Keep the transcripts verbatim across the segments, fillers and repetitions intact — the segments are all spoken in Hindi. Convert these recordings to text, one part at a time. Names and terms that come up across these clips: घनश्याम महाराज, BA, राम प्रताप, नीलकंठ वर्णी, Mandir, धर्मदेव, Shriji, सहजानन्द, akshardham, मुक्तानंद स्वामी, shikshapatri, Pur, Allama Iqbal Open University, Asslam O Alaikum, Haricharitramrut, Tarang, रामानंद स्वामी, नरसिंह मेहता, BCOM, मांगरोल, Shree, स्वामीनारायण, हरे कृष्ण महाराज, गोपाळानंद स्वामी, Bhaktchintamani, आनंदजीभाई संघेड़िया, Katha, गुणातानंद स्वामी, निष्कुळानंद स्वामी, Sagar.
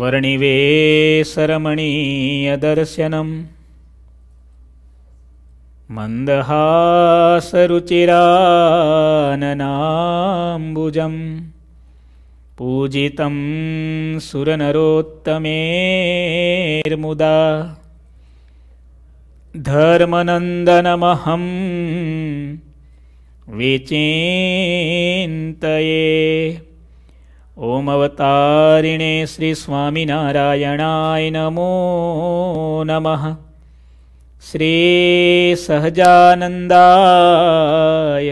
वर्णिवेशरमणीयदर्शनं मन्दहासरुचिराननाम्बुजं पूजितं सुरनरोत्तमेर्मुदा धर्मनन्दनमहं विचिन्तये। ओम अवतारिणे श्री स्वामीनारायणाय नमो नमः। श्री सहजानन्दाय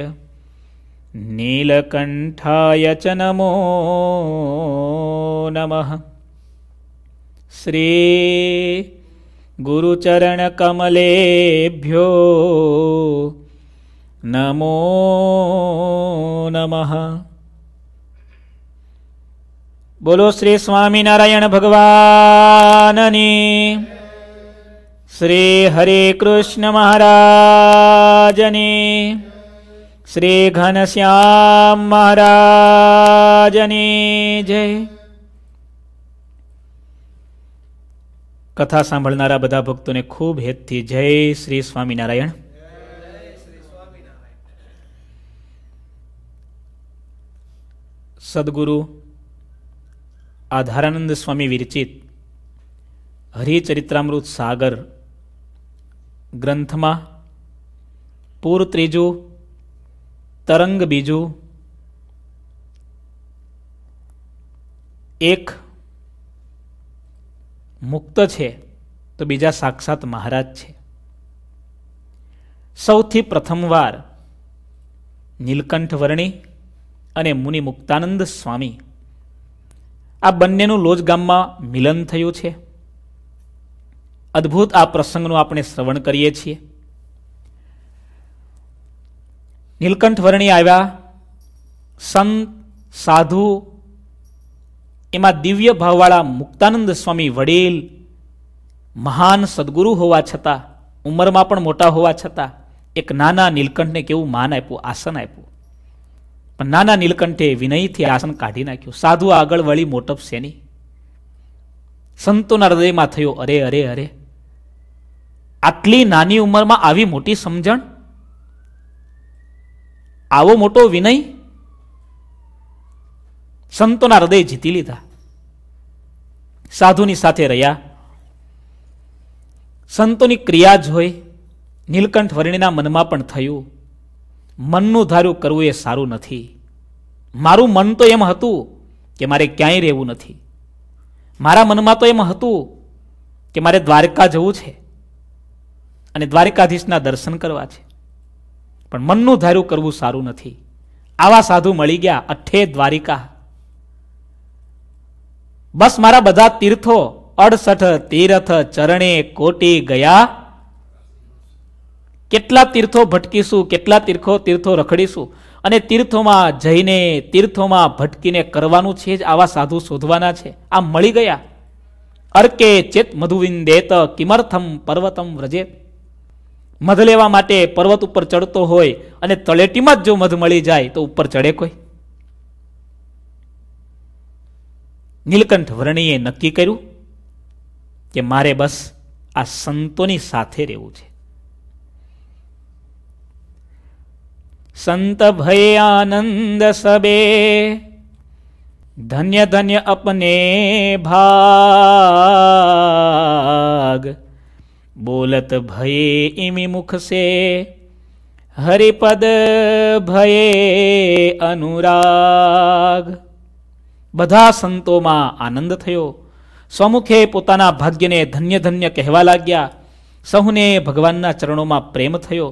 नीलकंठाय च नमो नमः। श्री गुरुचरण कमलेभ्यो नमो नमः। बोलो श्री स्वामीनारायण भगवान ने। श्री हरे कृष्ण महाराज ने। श्री घनश्याम महाराज ने जय। कथा सांभळनारा बधा भक्तों ने खूब हेतथी जय श्री स्वामीनारायण। सद्गुरु आधारानंद स्वामी विरचित हरिचरित्रामृत सागर ग्रंथ में पूर त्रीजू तरंग बीजू एक मुक्त है तो बीजा साक्षात महाराज है। सौथी प्रथमवार नीलकंठ वर्णी अने मुनि मुक्तानंद स्वामी आ बन्नेनुं लोज गाममां मिलन थयुं छे। अद्भुत आ प्रसंगनुं आपणे श्रवण करीए छीए। नीलकंठ वर्णी आव्या संत साधु एमां दिव्य भाववाळा मुक्तानंद स्वामी वडील महान सद्गुरु होवा छतां उंमरमां पण मोटा होवा छतां एक नाना नीलकंठने केवुं मान आप्युं, आसन आप्युं। पण नाना नीलकंठे विनयथी आसन काढी नाख्युं। साधु आगळ वळी मोटप सेनी। संतोना हृदयमां थयो अरे अरे अरे आटली नानी उंमरमां आवी मोटी समजण, आवो मोटो विनय। संतोना हृदय जीती लीधा। साधुनी साथे रह्या, संतोनी क्रिया जोई नीलकंठ वर्णिना मनमा पण थयुं मननु धार्यु करवू ए सारू नथी। मारू मन तो एम हतु के मारे क्यांय रहेवू नथी। मारा मन में तो एम हतु के मारे द्वारका जवू छे अने द्वारकाधीशना दर्शन करवा छे, पण मननु धार्यु करवू सारू नथी। आवा साधु मळी गया अठे द्वारिका। बस मारा बधा तीर्थो अड़सठ तीर्थ चरणे कोटी गया। केटला तीर्थों भटकीशू, केटला तीर्थों तीर्थों रखड़ीशू अने तीर्थों में जईने तीर्थों में भटकीने करवानुं छे ज आवा साधु शोधवाना छे। आ मळी गया। अर्के चेत मधुविंदेत किमर्थम पर्वतम व्रजेत। मध लेवा माटे पर्वत पर चढ़तो होय अने तळेटी में जो मध मळी जाए तो ऊपर चढ़े कोई। नीलकंठ वर्णीए नक्की कर्युं के मारे बस आ संतोनी साथे रहेवुं छे। संत भय आनंद सबे धन्य धन्य अपने भाग। बोलत भय इमि मुख से हरिपद भय अनुराग। बधा संतो मां आनंद थयो। स्वमुखे पोताना भाग्य ने धन्य धन्य कहवा लाग्या। सहुने भगवानना चरणों में प्रेम थयो।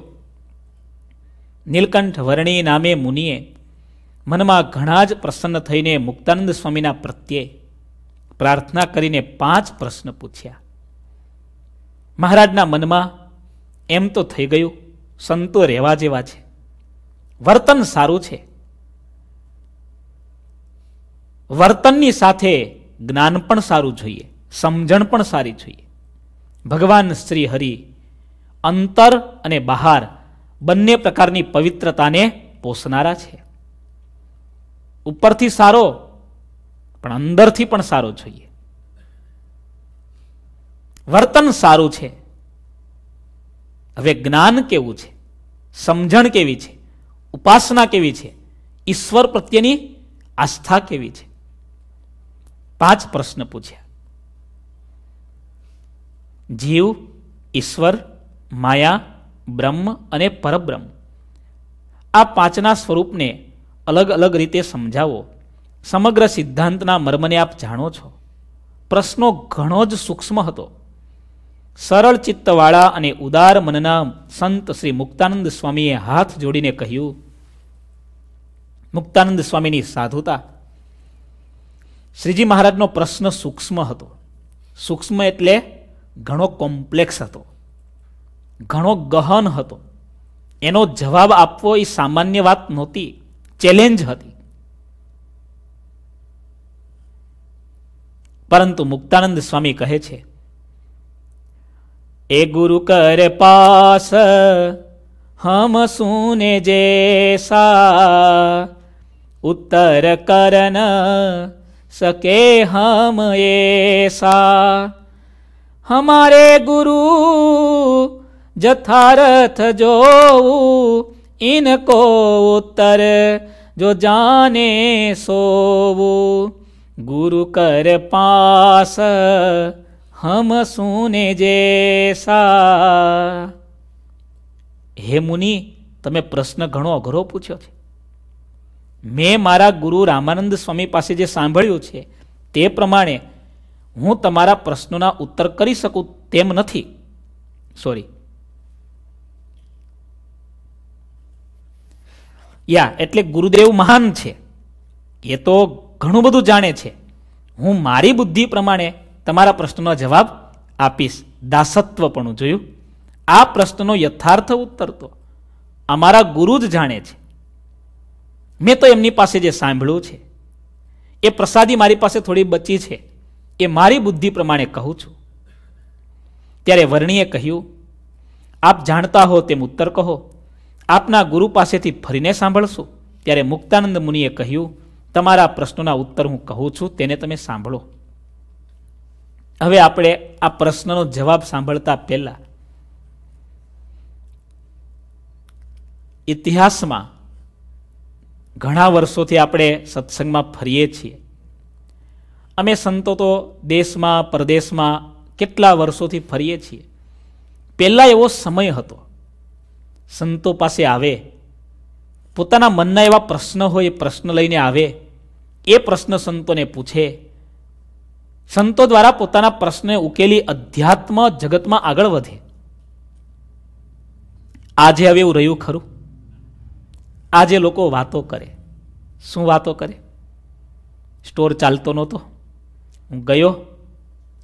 नीलकंठ वर्णी नामे मुनिए मन में घणा ज प्रसन्न थईने मुक्तानंद स्वामीना प्रत्ये प्रार्थना करीने पांच प्रश्न पूछ्या। महाराजना मन में एम तो थई गयुं संतो रहेवा जेवा छे, वर्तन सारूं छे, वर्तननी साथे ज्ञान पण सारूं जोईए, समजण पण सारी जोईए। भगवान श्री हरि अंतर अने बहार बन्ने प्रकारनी पवित्रताने पोषनारा छे। उपरथी सारो पण अंदरथी पण सारो जोईए। વર્તન સારું છે, હવે જ્ઞાન કેવું છે, સમજણ કેવી છે, ઉપાસના કેવી છે, ઈશ્વર પ્રત્યેની આસ્થા કેવી છે? પાંચ પ્રશ્ન પૂછ્યા. જીવ, ઈશ્વર, માયા, બ્રહ્મ અને પરબ્રહ્મ, આ પાંચના સ્વરૂપને અલગ અલગ રીતે સમજાવો. સમગ્ર સિદ્ધાંતના મર્મને આપ જાણો છો. પ્રશ્નો ઘણો જ સૂક્ષ્મ હતો. સરળ ચિત્તવાળા અને ઉદાર મનના સંત શ્રી મુક્તાનંદ સ્વામીએ હાથ જોડીને કહ્યું. મુક્તાનંદ સ્વામીની સાધુતા. શ્રીજી મહારાજનો પ્રશ્ન સૂક્ષ્મ હતો. સૂક્ષ્મ એટલે ઘણો કોમ્પ્લેક્સ હતો, ઘણો ગહન હતો. એનો જવાબ આપવો એ સામાન્ય વાત નહોતી, ચેલેન્જ હતી. परंतु मुक्तानंद स्वामी कहे छे, ए गुरु कर पास हम सुने जैसा, उत्तर कर न सके हम ऐसा, हमारे गुरु जथारथ जो इनको उत्तर जो जाने सोवू, गुरु कर पास हम सुने जैसा. हे मुनि, तमे प्रश्न घणो अघरो पूछ्यो छे. मैं मारा गुरु रामानंद स्वामी पासे जे सांभळ्युं छे ते प्रमाणे हूँ तमारा प्रश्नोना उत्तर करी सकूं तेम नथी. सॉरी या एटले गुरुदेव महान छे, ए तो ઘણું બધું જાણે છે. હું મારી બુદ્ધિ પ્રમાણે તમારા પ્રશ્નનો જવાબ આપીશ. દાસત્વપણું જોયું. આ પ્રશ્નનો યથાર્થ ઉત્તર તો અમારા ગુરુ જ જાણે છે. મેં તો એમની પાસે જે સાંભળ્યું છે એ પ્રસાદી મારી પાસે થોડી બચી છે, એ મારી બુદ્ધિ પ્રમાણે કહું છું. ત્યારે વર્ણીએ કહ્યું, આપ જાણતા હો તેમ ઉત્તર કહો, આપના ગુરુ પાસેથી ફરીને સાંભળશું. ત્યારે મુક્તાનંદ મુનિએ કહ્યું, તમારા પ્રશ્નોના ઉત્તર હું કહું છું તેને તમે સાંભળો. હવે આપણે આ પ્રશ્નનો જવાબ સાંભળતા પહેલા ઇતિહાસમાં ઘણા વર્ષોથી આપણે સત્સંગમાં ફરીએ છીએ. અમે સંતો તો દેશમાં પરદેશમાં કેટલા વર્ષોથી ફરીએ છીએ. પહેલાં એવો સમય હતો, સંતો પાસે આવે, પોતાના મનના એવા પ્રશ્ન હોય એ પ્રશ્ન લઈને આવે, એ પ્રશ્ન સંતોને પૂછે. સંતો દ્વારા પોતાના પ્રશ્નને ઉકેલી અધ્યાત્મ જગતમાં આગળ વધે. આજે હવે એવું રહ્યું ખરું? આજે લોકો વાતો કરે. શું વાતો કરે? સ્ટોર ચાલતો નહોતો, હું ગયો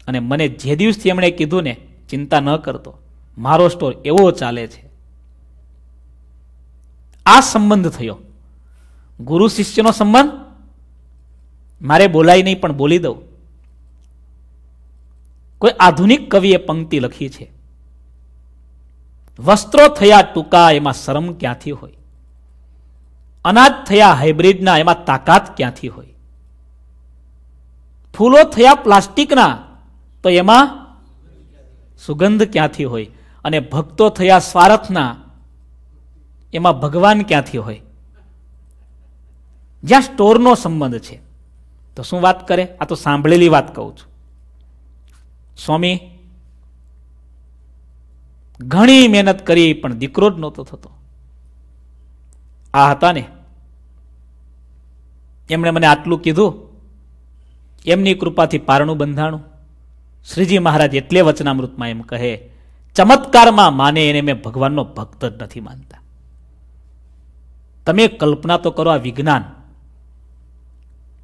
અને મને જે દિવસથી એમણે કીધું ને, ચિંતા ન કરતો, મારો સ્ટોર એવો ચાલે છે. આ સંબંધ થયો, ગુરુ શિષ્યનો સંબંધ. મારે બોલાય નહીં પણ બોલી દઉં. કોઈ આધુનિક કવિએ પંક્તિ લખી છે, વસ્ત્રો થયા ટૂંકા એમાં શરમ ક્યાંથી હોય, અનાજ થયા હાઇબ્રિડના એમાં તાકાત ક્યાંથી હોય, ફૂલો થયા પ્લાસ્ટિકના તો એમાં સુગંધ ક્યાંથી હોય, અને ભક્તો થયા સ્વાર્થના એમાં ભગવાન ક્યાંથી હોય. જ્યાં સ્ટોરનો સંબંધ છે તો શું વાત કરે? આ તો સાંભળેલી વાત કહું છું. સ્વામી ઘણી મહેનત કરી પણ દીકરો જ નહોતો થતો. આ હતા ને, એમણે મને આટલું કીધું, એમની કૃપાથી પારણું બંધાણું. શ્રીજી મહારાજ એટલે વચનામૃતમાં એમ કહે, ચમત્કારમાં માને એને મેં ભગવાનનો ભક્ત જ નથી માનતા. તમે કલ્પના તો કરો, આ વિજ્ઞાન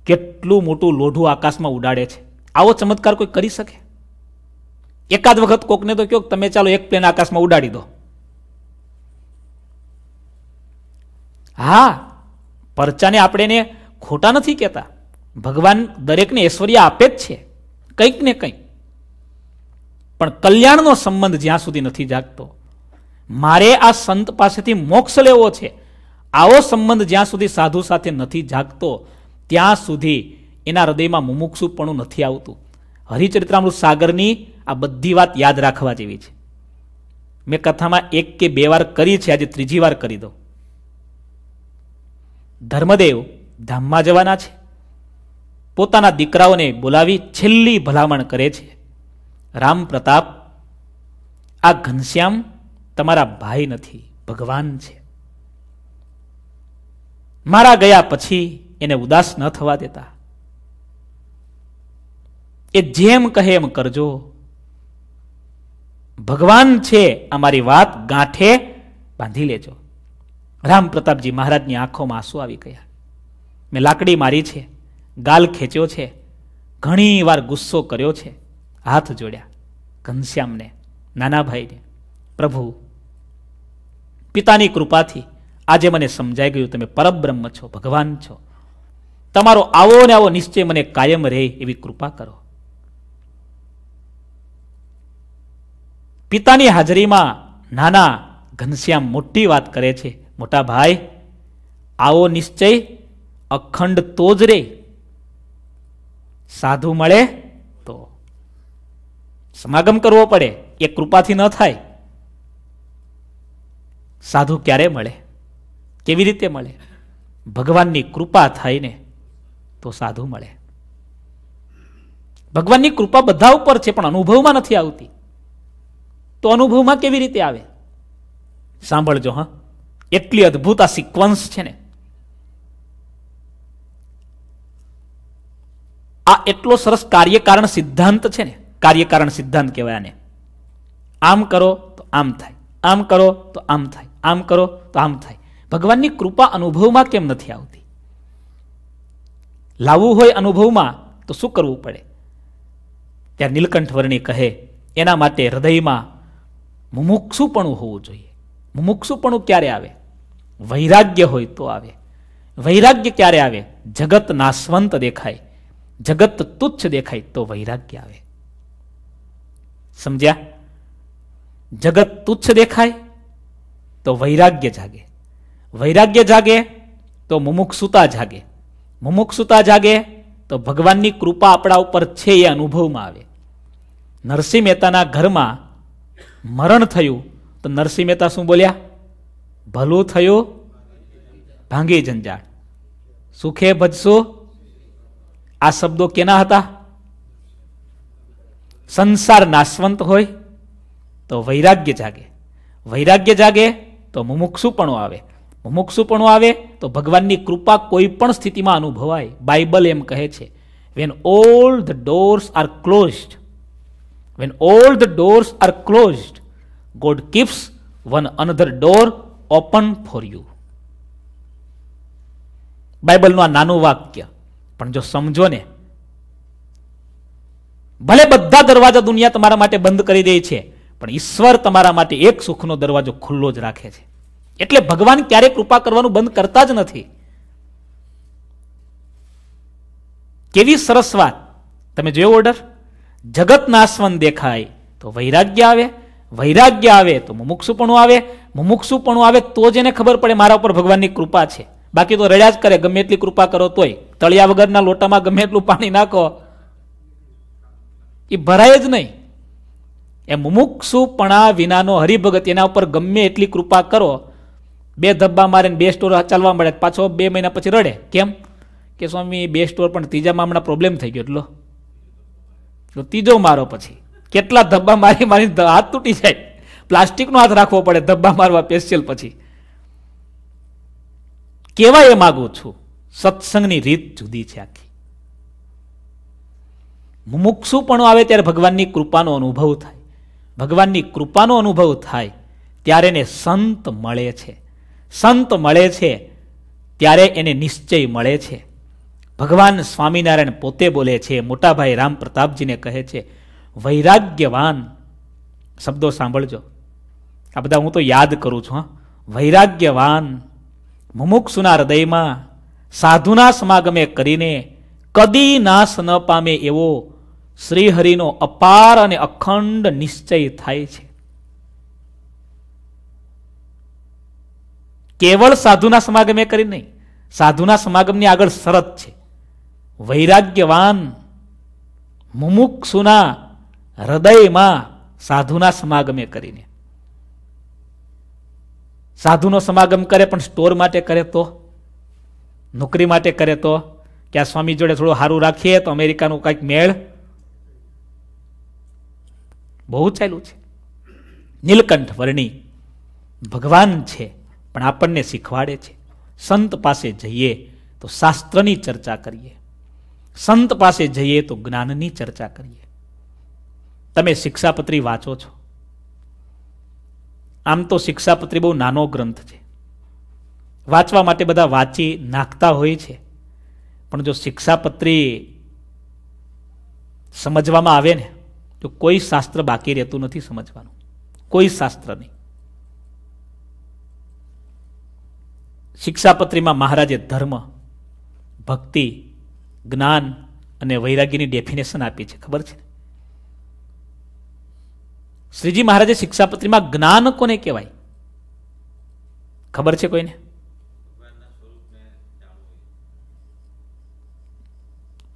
કેટલું મોટું લોઢું આકાશમાં ઉડાડે છે. આવો ચમત્કાર કોઈ કરી શકે? એકાદ વખત કોકને તો કહો, તમે ચાલો એક પ્લેન આકાશમાં ઉડાડી દો. હા, પરચાને આપણે એને ખોટા નથી કહેતા. ભગવાન દરેકને ઐશ્વર્ય આપે જ છે, કંઈક ને કંઈક. પણ કલ્યાણનો સંબંધ જ્યાં સુધી નથી જાગતો, મારે આ સંત પાસેથી મોક્ષ લેવો છે, આવો સંબંધ જ્યાં સુધી સાધુ સાથે નથી જાગતો ત્યાં સુધી એના હૃદયમાં મુમુક્ષુપણું નથી આવતું. હરિચરિત્રામૃત સાગરની आ बधी बात याद राखवा जेवी छे। मैं कथा में एक के बे वार करी छे, आज त्रीजी वार करी दो। धर्मदेव धाम में जवाना छे, पोताना दीकराओने बोलावी छेल्ली भलामण करे छे, राम प्रताप आ घनश्याम तमारा भाई नथी, भगवान छे। मारा गया पछी एने उदास न थवा देता, ए जेम कहे एम करजो, भगवान छे अमारी वात गांठे बांधी लेजो। राम प्रताप जी महाराज की आंखों में आंसू आवी गया। मैं लाकड़ी मारी छे, गाल खेच्यो छे, घणी वार गुस्सो कर्यो छे, हाथ जोड़्या घनश्याम ने, नाना भाई ने, प्रभु पितानी कृपा थी आज मने समझाई गयु तमे परब्रह्म छो, भगवान छो, तमारो आवो ने आवो निश्चय मने कायम रहे एवी कृपा करो। पितानी हाजरी में नाना घनश्याम मोटी बात करे छे, मोटा भाई आवो निश्चय अखंड तोज रे, साधु मळे तो समागम करवो पड़े, ये कृपा थी न थाय। साधु क्यारे मळे, केवी रीते मळे? भगवाननी कृपा थाय ने तो साधु मळे। भगवाननी कृपा बधा उपर छे पण अनुभवमां नथी आवती, तो अनुभवमां केवी रीते आवे? सांभळजो हां, एटली अद्भुत आ सिक्वन्स छे ने, आ एटलो सरस कार्यकारण सिद्धांत छे ने, कार्यकारण सिद्धांत कहेवाय आने। आम करो तो आम थाय, आम करो तो आम थाय, आम करो तो आम थाय। भगवाननी कृपा अनुभवमां केम नथी आवती? लावू होय अनुभवमां तो शुं करवू पड़े? त्यारे नीलकंठ वर्णी कहे एना माटे हृदयमां मुमुक्षुपणुं होवुं जोईए। मुमुक्षुपणुं क्यारे आवे? वैराग्य होय तो आवे। वैराग्य क्यारे आवे? जगत नाशवंत देखाय, जगत तुच्छ देखाय तो वैराग्य आवे। समझ्या? जगत तुच्छ देखाय तो वैराग्य जागे, वैराग्य जागे तो मुमुक्षुता जागे, मुमुक्षुता जागे तो भगवाननी कृपा आपड़ा उपर छे ए अनुभवमां आवे। नरसिंह मेहताना घरमां मरण थयुं तो नरसिंह मेहता शुं बोल्या? भलुं थयुं भांगी जंजाळ, सुखे भजशो। आ शब्दों केना हता? संसार नाशवंत होय तो वैराग्य जागे, वैराग्य जागे तो मुमुक्षुपणो आवे, मुमुक्षुपणो आवे तो भगवाननी कृपा कोईपण स्थिति में अनुभवाय। बाइबल एम कहे छे, when all the doors are closed, when all the doors are closed God keeps one another door open for you. Bible नो आ नानु वाक्य पण जो समझो ने, भले बधा दरवाजा दुनिया तमारा माटे बंद करी दे छे पण ईश्वर तमारा माटे एक सुखनो दरवाजो खुल्लो ज राखे छे। एटले भगवान क्यारे कृपा करवानुं बंद करता ज नथी। केवी सरस वात, तमे जोयो ऑर्डर? जगत नाशवंत देखाय तो वैराग्य आवे, वैराग्य आवे तो मुमुक्षुपणुं आवे, मुमुक्षुपणुं आवे तो ज एने खबर पड़े मारा उपर भगवाननी कृपा छे। बाकी तो रड़्या ज करे, गमे एटली कृपा करो तोय। तळिया वगरना लोटामां गमे एटलुं पाणी नाखो, ये भराय ज नहीं। ए मुमुक्षुपणा विनानो हरिभगत, एना उपर गमे एटली कृपा करो, बे धब्बा मारे बे स्टोर चालवा मळे, पाछो बे महीना पछी रड़े, केम के स्वामी बे स्टोर पण तीजा मां हमणा प्रॉब्लम थई गयो एटलो तो तीजो मारो, पछी केटला धब्बा मारी मारी हाथ तूटी जाय, प्लास्टिक नो हाथ राखवो पड़े धब्बा मारवा स्पेशल। पछी केवा ए मागुं छुं, सत्संगनी रीत जुदी छे आखी। मुमुक्षुपणो आवे त्यारे भगवाननी कृपानो अनुभव थाय, भगवाननी कृपानो अनुभव थाय त्यारे एने संत मळे छे, संत मळे छे त्यारे एने निश्चय मळे छे। भगवान स्वामीनारायण पोते बोले छे, मोटा भाई राम प्रताप जी ने कहे छे, वैराग्यवान। शब्दों सांभळजो, आ बधा हूँ तो याद करूं छुं। वैराग्यवान मुमुक्षुना हृदयमां साधुना समागमे करीने कदी नाश न पामे एवो श्रीहरिनो अपार अने अखंड निश्चय थाय छे। केवल साधुना समागमे करी नहीं, साधुना समागमनी आगळ शरत छे, वैराग्यवान मुमुक्षुना हृदय में साधुना समागमे करीने। साधुनो समागम करे पण स्टोर माटे करे तो, नौकरी माटे करे तो, क्या स्वामी जोड़े थोड़ा हारू राखीए तो अमेरिका नो कांईक मेळ बहुत चालू छे। नीलकंठ वर्णी भगवान छे पण आपणने शीखवाडे छे। संत पासे जईए तो शास्त्रनी चर्चा करिए, संत पासे जईए तो ज्ञाननी चर्चा करिए। तमे शिक्षापत्री वाँचो छो, आम तो शिक्षापत्री बहु नानो ग्रंथ छे, वाँचवा माटे बधा वाँची नाखता होय छे, पण जो शिक्षापत्री समजवामां आवे ने तो कोई शास्त्र बाकी रहेतुं नथी समजवानुं, कोई शास्त्र नहीं। शिक्षापत्री में महाराजे धर्म, भक्ति, ज्ञान अने वैराग्यनी डेफिनेशन आपी छे, खबर छे। श्रीजी महाराजे शिक्षापत्री में ज्ञान कोने कहेवाय खबर छे कोईने?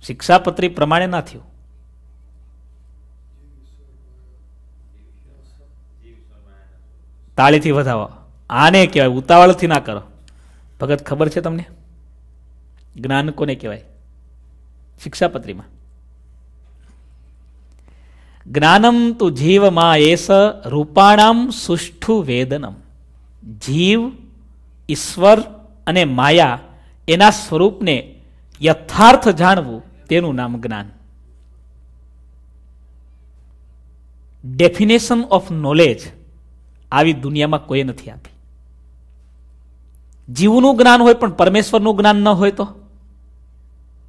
शिक्षापत्री प्रमाणे ना थयुं, ताळीथी वधावो, आने कहेवाय उतावळथी ना करो। भगत खबर छे तमने ज्ञान कोने कहेवाय? शिक्षापत्री में ज्ञानम तु जीव माएस रूपाणाम सुष्ठु वेदनम। जीव, ईश्वर अने माया एना स्वरूप ने यथार्थ जाणवू तेनु नाम ज्ञान। डेफिनेशन ऑफ नॉलेज आवी दुनिया में कोई नथी आपी। जीवनु ज्ञान होय पण परमेश्वरनु ज्ञान न होय तो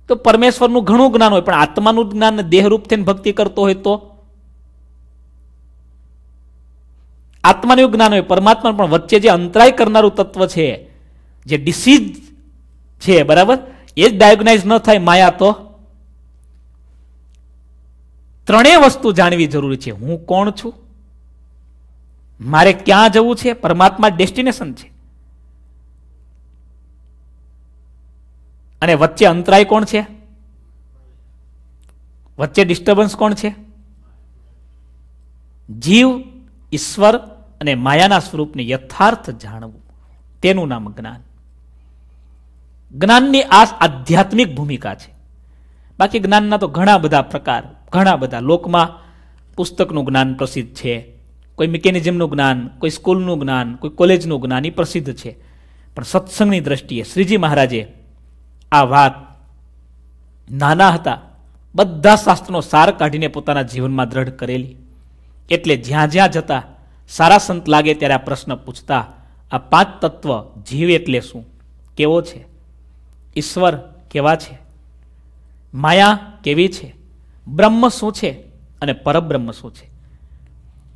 तो परमेश्वरनु घणु ज्ञान होय पण आत्मानु ज्ञान देहरूप थईने भक्ति करतो होय तो आत्मानु ज्ञान होय परमात्मा पण वच्चे जे अंतराय करनारू तत्व छे, जे डिसीज छे, बराबर ए डायग्नाइज न थाय माया तो त्रणेय वस्तु जाणवी जरूरी छे। हूँ कोण छू, मारे क्यां जवुं छे, परमात्मा डेस्टिनेशन छे, अने वच्चे अंतराय कोण छे, वच्चे डिस्टर्बन्स कोण छे? जीव, ईश्वर अने मायाना स्वरूपने यथार्थ जाणवुं तेनुं नाम ज्ञान। ज्ञाननी आ आध्यात्मिक भूमिका छे। बाकी ज्ञानना तो घणा बधा प्रकार, घणा बधा लोकमां पुस्तकनुं ज्ञान प्रसिद्ध छे, कोई मिकेनिजमनुं ज्ञान, कोई स्कूलनुं ज्ञान, कोई कॉलेजनुं ज्ञान ई प्रसिद्ध छे। पण सत्संगनी दृष्टिए श्रीजी महाराजे आ वात नाना हता बधा शास्त्रों सार काढीने पोताना जीवन में दृढ़ करेली, एटले ज्यां ज्यां जता सारा संत लागे त्यारे आ प्रश्न पूछता। आ पांच तत्व, जीव एटले शुं, केवो छे, ईश्वर केवा छे, माया केवी छे, ब्रह्म शुं छे अने परब्रह्म शुं छे।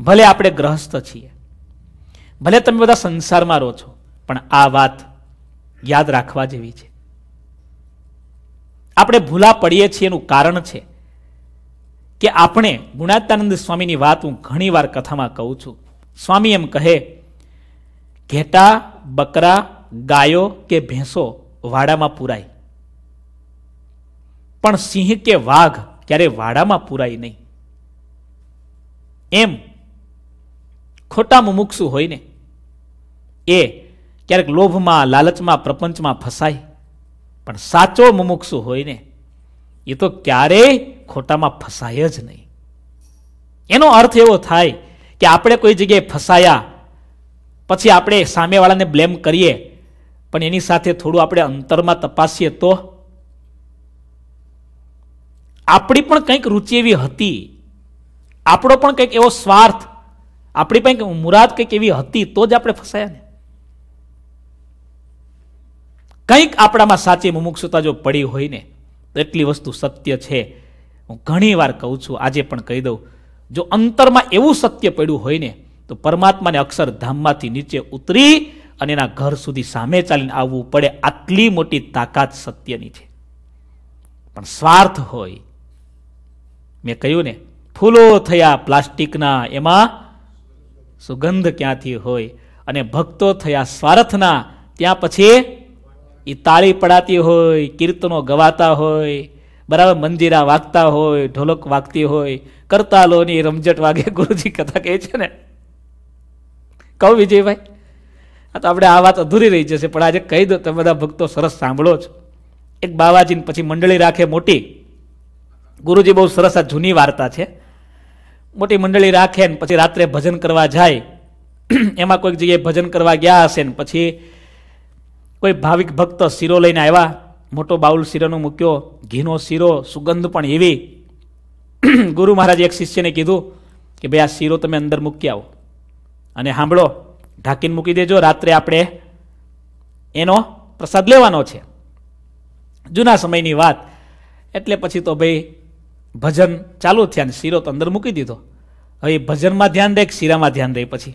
भले आपणे ग्रहस्थ छीए, भले तमे बधा संसारमां रहो छो, पण आ वात याद राखवा जेवी छे। आपणे भूला पड़ीए छीए एनुं कारण छे कि आपणे गुणातानंद स्वामीनी वात हूँ घणीवार कथामां कहूं छूं। स्वामी एम कहे, घेटा, बकरा, गायो के भैंसो वाड़ामां पूराय, पण सिंह के वाघ क्यारे वाड़ामां पूराय नहीं। एम खोटा मुमुक्षु होयने ए क्यारेक लोभमां, लालचमां, प्रपंचमां फसाय, पण साचो मुमुक्षु होयने ये तो क्यारेय खोटामां फसाय ज नहीं। एनो अर्थ एवो थाय कि आपणे कोई जग्याए फसाया पछी आपणे सामेवाळाने ब्लेम करीए, पण एनी साथे थोडुं आपणे अंतरमां तपासीए तो आपणी पण कंईक रुचि एवी हती, आपणो पण कंईक एवो स्वार्थ, आपणी पण कंईक मुराद कंईक एवी हती तो ज आपणे फसाया ने। कंईक आपणामां साची मुमुक्षुता जो पड़ी होय ने तो एटली वस्तु सत्य छे। हूँ घणी वार कहूं छूं, आजे पण कही दऊं, जो अंतरमां एवुं सत्य पड्युं होय ने तो परमात्माने अक्षरधाममांथी नीचे उतरी अने एना घर सुधी सामे चालीने आववुं पड़े। आटली मोटी ताकत सत्यनी छे। पण स्वार्थ होय, मैं कह्युं ने, फूलो थया प्लास्टिकना, एमां सुगंध क्यांथी होय? अने भक्तो थया स्वार्थना, त्यां पछी ताली पड़ाती होय, कीर्तनो गवाता होय, बराबर मंदिरा वागता होय ढोलक वागती होय करतालो नी रमझट वागे गुरुजी कथा कहे छे ने। कहो विजय भाई आ तो आपणे आ वात अधूरी रही जशे पण आजे कही दो तमे बधा भक्तो सरस सांभळो छो। एक बावाजीने पछी मंडळी राखे मोटी, गुरुजी बहुत सरस आ जूनी वार्ता छे। मोटी मंडळी राखे ने पछी रात्रे भजन करवा जाय, एमां कोईक जग्याए भजन करवा गया हशे ने पछी कोई भाविक भक्त सीरो लईने आव्या, मोटो बाउल सीरानो मूक्यो, घीनो सीरो, सुगंध पण एवी। गुरु महाराजे एक शिष्य ने कीधुं कि भाई आ सीरो तमे अंदर मूकी आवो अने सांभळो ढाकीने मूकी देजो, रात्रे आपणे एनो प्रसाद लेवानो छे। जूना समयनी वात एटले पछी तो भाई भजन चालू थया ने सीरो तो अंदर मूकी दीधो। हवे भजन में ध्यान दे सीरा में ध्यान दे। पछी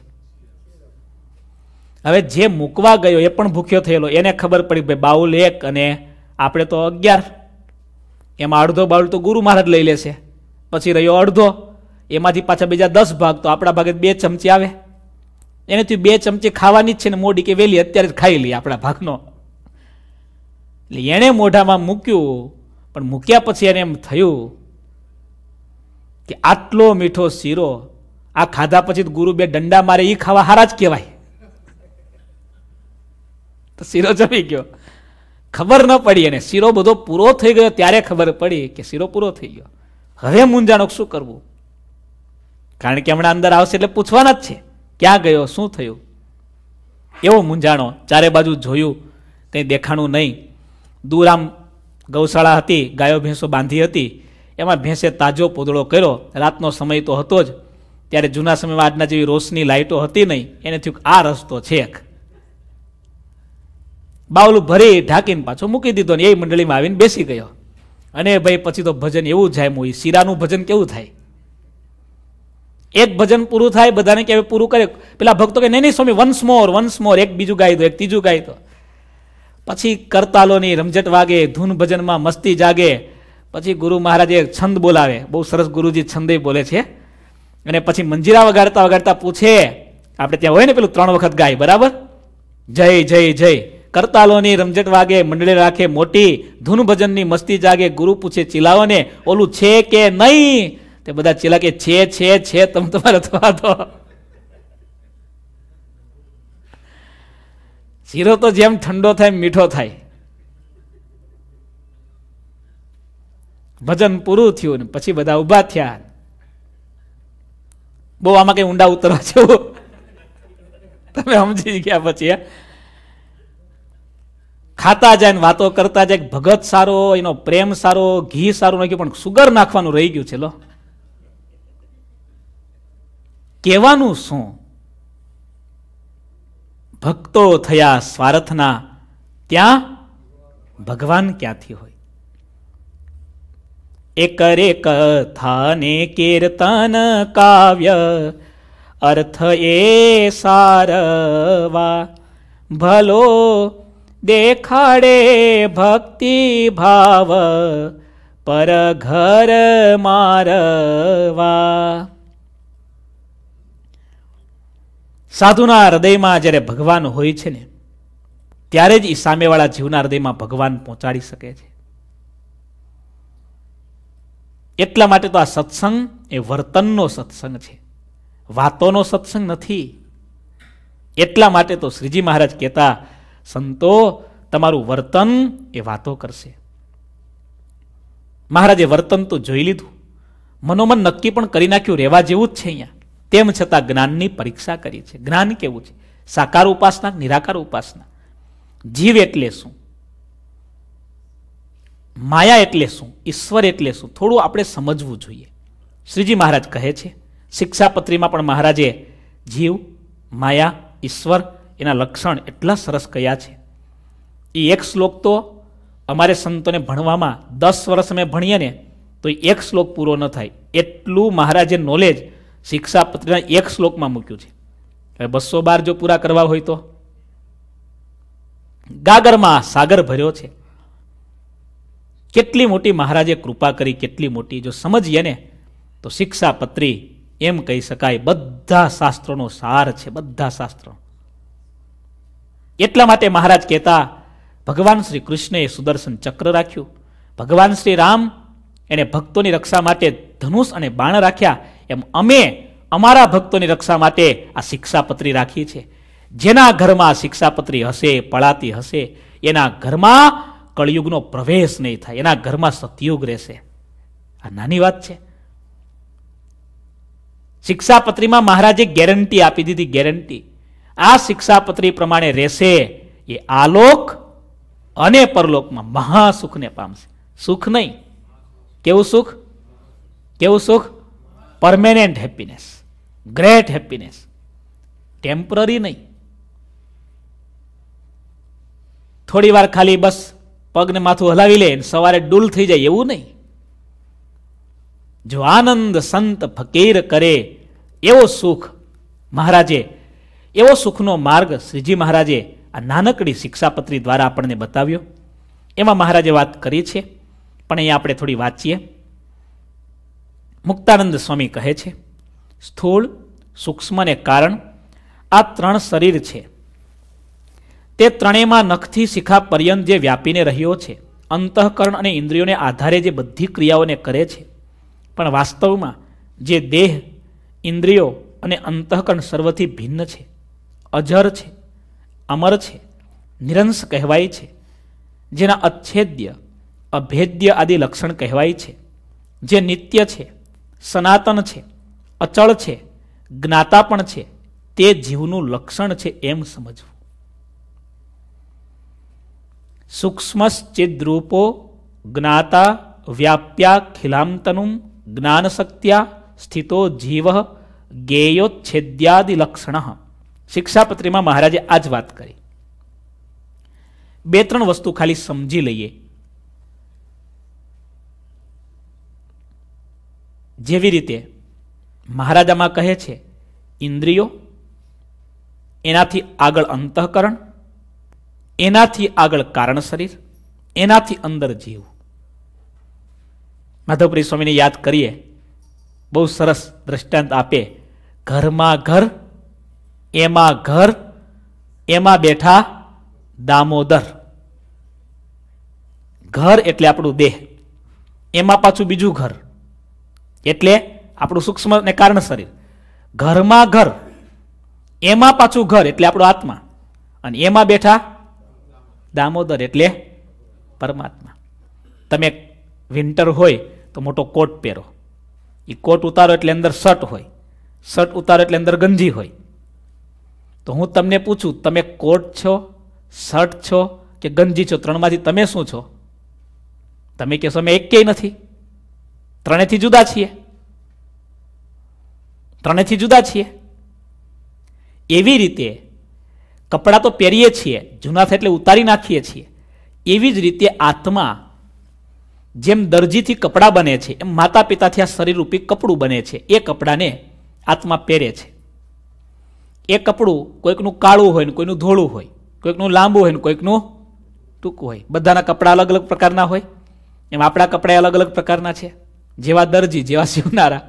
हवे जे मूकवा गयो ए पण भूख्यो थयेलो, एने खबर पड़ी भाई बाउल एक अने आपणे तो अगियार, एमां अर्धो बाउल तो गुरु महाराज लई लेशे, पछी रह्यो अर्धो, एमांथी पाछा बीजा दस भाग तो आपणा भागे बे चमची आवे, एनेथी बे चमची खावानी ज छे ने मोडी के वेली अत्यारे खाई ली आपणा भागनो। એટલે એણે મોઢામાં મૂક્યું, પણ મૂક્યા પછી એને એમ થયું કે આટલો મીઠો શીરો આ ખાધા પછી ગુરુ બે દંડા મારે એ ખાવા હારા જ કહેવાય। તો શીરો જમી ગયો, ખબર ન પડી એને। શીરો બધો પૂરો થઈ ગયો ત્યારે ખબર પડી કે શીરો પૂરો થઈ ગયો। હવે મૂંઝાણો શું કરવું, કારણ કે હમણાં અંદર આવશે એટલે પૂછવાના જ છે ક્યાં ગયો શું થયું। એવો મૂંઝાણો, ચારે બાજુ જોયું કંઈ દેખાણું નહીં। दूर आम गौशाला थी, गायो भैंसों बांधी थी, एमां भैंसे ताजो पोदळो कर्यो। रातनो समय तो हतो ज, त्यारे जूना समय में आजना जेवी रोशनी लाइटो हती नहीं। एने थयुं आ रस्तो छे। बावलू भरी ढाकीने पाछो मूकी दीधो अने ए मंडळी में आवीने बेसी गयो। अने भाई पछी तो भजन एवुं जाम्युं, शीरानुं भजन केवुं थाय। एक भजन पूरुं थाय बधाने के पूरुं करे। पेला भक्तो के नहीं नहीं स्वामी वन्स मोर वन्स मोर, एक बीजुं गाई दो, एक तीजुं गाई दो। पछी करतालो नी रमझट वागे, धून भजन में मस्ती जागे। पछी गुरु महाराजे छंद बोलावे, बहुत सरस गुरुजी छंदे बोले छे। अने पछी मंजीरा वगाड़ता वगाड़ता पूछे, आपणे त्यां होय ने पेलुं त्रण वखत गाय बराबर, जय जय जय। करतालो नी रमझट वागे, मंडळी राखे मोटी, धून भजन नी मस्ती जागे। गुरु पूछे चिलाओ ने ओलू छे के नहीं, ते बधा चिला के छे छे छे, तम तमारो थवा दो। शीरो तो जेम ठंडो थाय मीठो थाय। भजन पूरु थयुं ने पछी बधा उभा थया। बो आमां के ऊंडा उतरवा जेवो, तमे समजी गया। पछी खाता जाय ने वातो करता जाय, भगत सारो, एनो प्रेम सारो, घी सारो नाख्यो पण सुगर नाखवानुं रही गयुं छे लो। केवानुं शुं, भक्तो थया स्वार्थना, त्या भगवान क्या थी होय। एकरे कथा ने कीर्तन काव्य, अर्थ ए सारवा, भलो देखाड़े भक्ति भाव, पर घर मारवा। साधुना हृदय में जय भगवान होय छे ने, त्यारे ज ई सामेवाळा जीवना हृदय में भगवान पहोंचाड़ी सके छे। एटला माटे तो आ सत्संग ए वर्तननो सत्संग छे, वातोनो सत्संग नथी। एटला माटे तो श्रीजी महाराज कहता, संतो तमारू वर्तन ए वातो करशे। महाराजे वर्तन तो जोई लीधुं, मनोमन नक्की पण करी नाख्युं रहेवा जेवुं ज छे अहींया। તેમ છતાં જ્ઞાનની પરીક્ષા કરી છે। જ્ઞાન કેવું છે? સાકાર ઉપાસના, નિરાકાર ઉપાસના। જીવ એટલે શું? માયા એટલે શું? ઈશ્વર એટલે શું? થોડું આપણે સમજવું જોઈએ। શ્રીજી મહારાજ કહે છે શિક્ષાપત્રીમાં પણ મહારાજે જીવ, માયા, ઈશ્વર એના લક્ષણ એટલા સરસ કયા છે। એ એક શ્લોક તો અમારે સંતોને ભણવામાં દસ વર્ષ અમે ભણીએ ને તો એક શ્લોક પૂરો ન થાય એટલું મહારાજે નોલેજ शिक्षापत्रीना एक श्लोक में मूक्यु छे। बस्सो बार जो पूरा करवा होय तो गागर में सागर भर्यो छे। केटली मोटी महाराजे कृपा करी, केटली मोटी। जो समझिए ने तो शिक्षापत्री एम कही शकाय बधा शास्त्रोनो सार छे, बधा शास्त्रों। एटला माटे महाराज कहता, भगवान श्री कृष्णे सुदर्शन चक्र राख्युं, भगवान श्री राम એને ભક્તોની રક્ષા માટે ધનુષ અને બાણ રાખ્યા, એમ અમે અમારા ભક્તોની રક્ષા માટે આ શિક્ષાપત્રી રાખીએ છીએ. જેના ઘરમાં શિક્ષાપત્રી હશે, પળાતી હશે, એના ઘરમાં કળિયુગનો પ્રવેશ નહીં થાય, એના ઘરમાં સતયુગ રહેશે. આ નાની વાત છે. શિક્ષાપત્રીમાં મહારાજે ગેરંટી આપી દીધી, ગેરંટી આ શિક્ષાપત્રી પ્રમાણે રહેશે એ આલોક અને પરલોકમાં મહાસુખને પામશે. સુખ નહીં, કેવું સુખ? કેવું સુખ? Permanent happiness, great happiness, temporary નહીં. થોડી વાર ખાલી બસ પગને માથું હલાવી લે, સવારે ડૂલ થઈ જાય એવું નહીં. જો આનંદ સંત ફકીર કરે એવો સુખ મહારાજે, એવો સુખનો માર્ગ શ્રીજી મહારાજે આ નાનકડી શિક્ષાપત્રી દ્વારા આપણને બતાવ્યો. એમાં મહારાજે વાત કરી છે, પણ અહીંયા આપણે થોડી વાંચીએ. મુક્તાનંદ સ્વામી કહે છે, સ્થૂળ, સૂક્ષ્મ ને કારણ આ ત્રણ શરીર છે. તે ત્રણેયમાં નખથી શિખા પર્યંત જે વ્યાપીને રહ્યો છે, અંતઃકરણ અને ઇન્દ્રિયોને આધારે જે બધી ક્રિયાઓને કરે છે, પણ વાસ્તવમાં જે દેહ, ઇન્દ્રિયો અને અંતઃકરણ સર્વથી ભિન્ન છે, અજર છે, અમર છે, નિરંશ કહેવાય છે, જેના અચ્છેદ્ય, અભેદ્ય આદિ લક્ષણ કહેવાય છે, જે નિત્ય છે, સનાતન છે, અચળ છે, જ્ઞાતા પણ છે, તે જીવનું લક્ષણ છે એમ સમજવું. સૂક્ષ્મશ્ચિદ્રૂપો જ્ઞાતા વ્યાપ્યા ખિલામતનું જ્ઞાનશક્ત્યા સ્થિતો જીવ ગેયોચ્છેદ્યાદિ લક્ષણ. શિક્ષાપત્રીમાં મહારાજે આ જ વાત કરી. બે ત્રણ વસ્તુ ખાલી સમજી લઈએ. જેવી રીતે મહારાજામાં કહે છે ઇન્દ્રિયો, એનાથી આગળ અંતઃકરણ, એનાથી આગળ કારણ શરીર, એનાથી અંદર જીવ. માધવપુરી સ્વામીને યાદ કરીએ, બહુ સરસ દ્રષ્ટાંત આપે. ઘરમાં ઘર, એમાં ઘર, એમાં બેઠા દામોદર. ઘર એટલે આપણું દેહ, એમાં પાછું બીજું ઘર એટલે આપણું સૂક્ષ્મ ને કારણ શરીર. ઘરમાં ઘર, એમાં પાછું ઘર એટલે આપણો આત્મા, અને એમાં બેઠા દામોદર એટલે પરમાત્મા. તમે વિન્ટર હોય તો મોટો કોટ પહેરો, એ કોટ ઉતારો એટલે અંદર શર્ટ હોય, શર્ટ ઉતારો એટલે અંદર ગંજી હોય. તો હું તમને પૂછું, તમે કોટ છો, શર્ટ છો કે ગંજી છો? ત્રણમાંથી તમે શું છો? તમે કહેશો અમે એક ક્યાંય નથી, ત્રણેથી જુદા છીએ, ત્રણેથી જુદા છીએ. એવી રીતે કપડાં તો પહેરીએ છીએ, જૂના થાય એટલે ઉતારી નાખીએ છીએ. એવી જ રીતે આત્મા જેમ દરજીથી કપડાં બને છે, એમ માતા પિતાથી આ શરીરરૂપી કપડું બને છે. એ કપડાને આત્મા પહેરે છે. એ કપડું કોઈકનું કાળું હોય ને કોઈનું ધોળું હોય, કોઈકનું લાંબુ હોય ને કોઈકનું ટૂંકું હોય. બધાના કપડાં અલગ અલગ પ્રકારના હોય, એમ આપણા કપડાં અલગ અલગ પ્રકારના છે. જેવા દરજી, જેવા સીવનારા.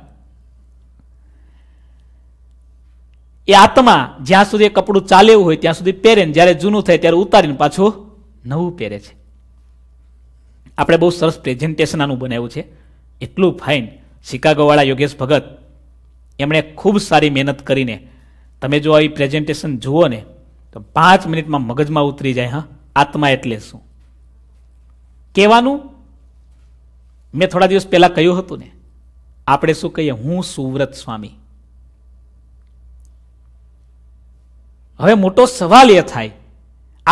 એ આત્મા જ્યાં સુધી કપડું ચાલેવું હોય ત્યાં સુધી પહેરે ને જ્યારે જૂનું થાય ત્યારે ઉતારીને પાછું નવું પહેરે છે. આપણે બહુ સરસ પ્રેઝન્ટેશન આનું બનાવ્યું છે, એટલું ફાઇન. શિકાગોવાળા યોગેશ ભગત, એમણે ખૂબ સારી મહેનત કરીને, તમે જો આવી પ્રેઝન્ટેશન જુઓ ને તો પાંચ મિનિટમાં મગજમાં ઉતરી જાય. હા, આત્મા એટલે શું કહેવાનું મેં થોડા દિવસ પહેલા કહ્યું હતું ને. આપણે શું કહીએ? હું સુવ્રત સ્વામી. હવે મોટો સવાલ એ થાય,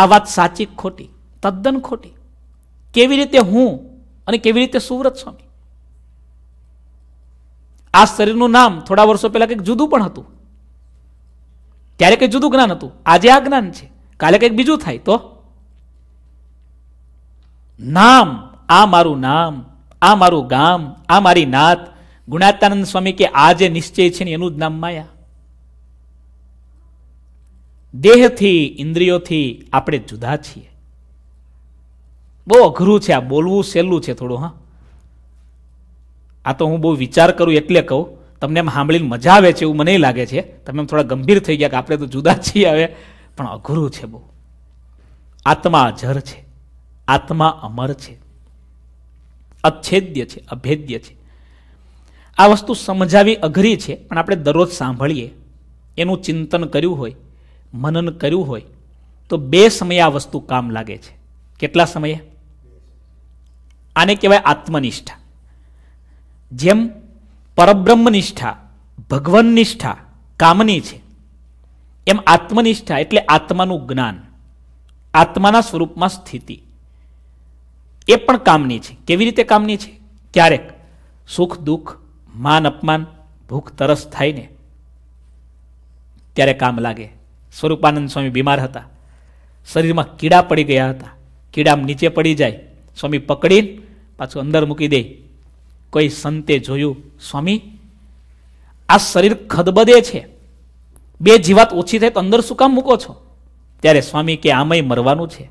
આ વાત સાચી ખોટી? તદ્દન ખોટી. કેવી રીતે હું અને કેવી રીતે સુવ્રત સ્વામી? આ શરીરનું નામ થોડા વર્ષો પહેલા કંઈક જુદું પણ હતું, ત્યારે કંઈક જુદું જ્ઞાન હતું. આજે આ જ્ઞાન છે, કાલે કંઈક બીજું થાય. તો નામ, આ મારું નામ, આ મારું ગામ, આ મારી નાત. ગુણાતાનંદ સ્વામી કે આ જે નિશ્ચય છે ને એનું જ નામ માયા. દેહથી, ઇન્દ્રિયોથી આપણે જુદા છીએ. બહુ અઘરું છે આ બોલવું, સહેલું છે થોડું. હા, આ તો હું બહુ વિચાર કરું એટલે કહું. તમને એમ સાંભળીને મજા આવે છે એવું મને લાગે છે. તમે એમ થોડા ગંભીર થઈ ગયા કે આપણે તો જુદા છીએ હવે, પણ અઘરું છે બહુ. આત્મા અજર છે, આત્મા અમર છે, અચ્છેદ્ય છે, અભેદ્ય છે. આ વસ્તુ સમજાવી અઘરી છે, પણ આપણે દરરોજ સાંભળીએ, એનું ચિંતન કર્યું હોય, મનન કર્યું હોય તો બે સમયે આ વસ્તુ કામ લાગે છે. કેટલા સમયે? આને કહેવાય આત્મનિષ્ઠા. જેમ પરબ્રહ્મનિષ્ઠા ભગવાનનિષ્ઠા કામની છે, એમ આત્મનિષ્ઠા એટલે આત્માનું જ્ઞાન, આત્માના સ્વરૂપમાં સ્થિતિ, એ પણ કામની છે. કેવી રીતે કામની છે? ક્યારેક સુખ દુઃખ માન અપમાન ભૂખ તરસ થાય ને ત્યારે કામ લાગે. સ્વરૂપાનંદ સ્વામી બીમાર હતા, શરીરમાં કીડા પડી ગયા હતા, કીડા નીચે પડી જાય, સ્વામી પકડીને પાછું અંદર મૂકી દે. કોઈ સંતે જોયું, સ્વામી આ શરીર ખદબદે છે, બે જીવાત ઓછી થાય તો અંદર શું કામ મૂકો છો? ત્યારે સ્વામી કે આમય મરવાનું છે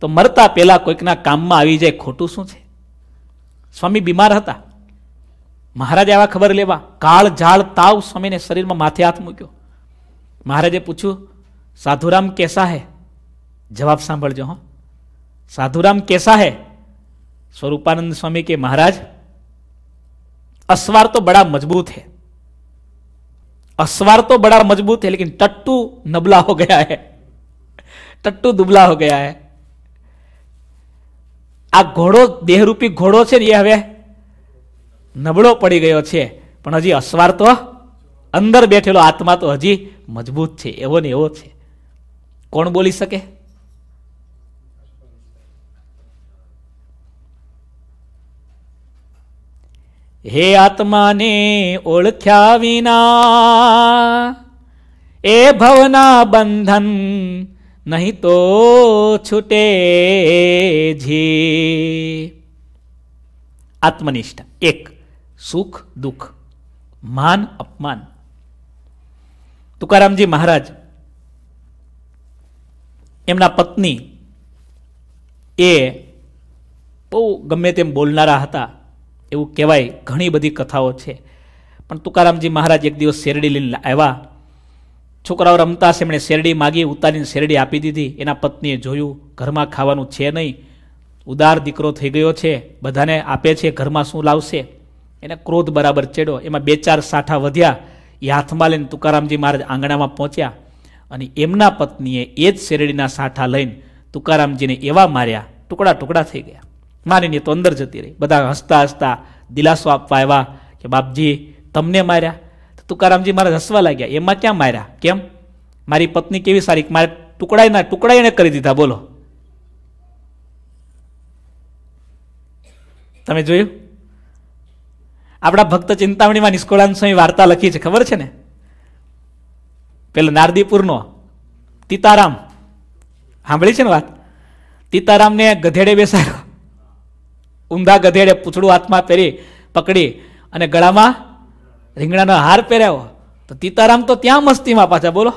તો મરતા પહેલા કોઈકના કામમાં આવી જાય, ખોટું શું છે? સ્વામી બીમાર હતા, મહારાજ આવા ખબર લેવા, કાળ ઝાળ તાવ, સ્વામીને શરીરમાં માથે હાથ મૂક્યો. મહારાજે પૂછ્યું, સાધુરામ કેસા હે? જવાબ સાંભળજો હો, સાધુરામ કેસા હે? સ્વરૂપાનંદ સ્વામી કે મહારાજ અસવાર તો બડા મજબૂત હે, અસવાર તો બડા મજબૂત હે, લેકિન ટટ્ટુ નબલા હો ગયા હે, ટટ્ટુ દુબલા હો ગયા હે. આ ઘોડો દેહરૂપી ઘોડો છે ને એ હવે નબળો પડી ગયો છે, પણ હજી અસવાર તો અંદર બેઠેલો આત્મા તો હજી મજબૂત છે, એવો ને એવો છે. કોણ બોલી શકે? હે આત્માને ઓળખ્યા વિના એ ભવના બંધન नहीं तो छूटे जी. आत्मनिष्ठा एक सुख दुख मान अपमान. तुकाराम जी महाराज एमना पत्नी ए बहु गमे तेम बोलनारा हता एवुं कहेवाय. घणी बधी कथाओ छे पण तुकाराम जी महाराज एक दिवस शेरडी लईने आव्या. छोकराओ रमता से एमणे शेरडी मागी, उतारीने शेरडी आपी दीधी. एना पत्नीए जोयुं घरमां खावानुं छे नहीं, उदार दीकरो थई गयो छे, बधाने आपे छे, घरमां शुं लावशे? एने क्रोध बराबर चेड्यो. एमां बे चार साठा वध्या. ए हाथमां लईने तुकारामजी महाराज आंगणामां पहोंच्या अने एमना पत्नीए ए ज शेरडीना साठा लईने तुकारामजीने एवा मार्या, टुकड़ा टुकड़ा थई गया. मारीने तो अंदर जती रही. बधा हसता हसता दिलासो आपवा आव्या के बापजी तमने मार्या. तुकारामजी महाराज हसवा लाग्या. एमां क्या मार्या? केम? मारी पत्नी केवी सारी, मारे टुकडाईना टुकडाईने करी दीधा. बोलो तमे जोयुं? आपड़ा भक्त चिंतामणी मां निष्कोळानंद स्वामी वार्ता लखी छे, खबर छे ने? पेलो नारदीपुरनो तीताराम, सांभळी छे ने वात? तीतारामने गधेडे बेसाड्यो, ઊંધા गधेडे, पूछडું હાથમાં પહેરી પકડી અને ગળામાં રીંગણાનો હાર પહેર્યો. તો તીતારામ તો ત્યાં મસ્તીમાં પાછા. બોલો.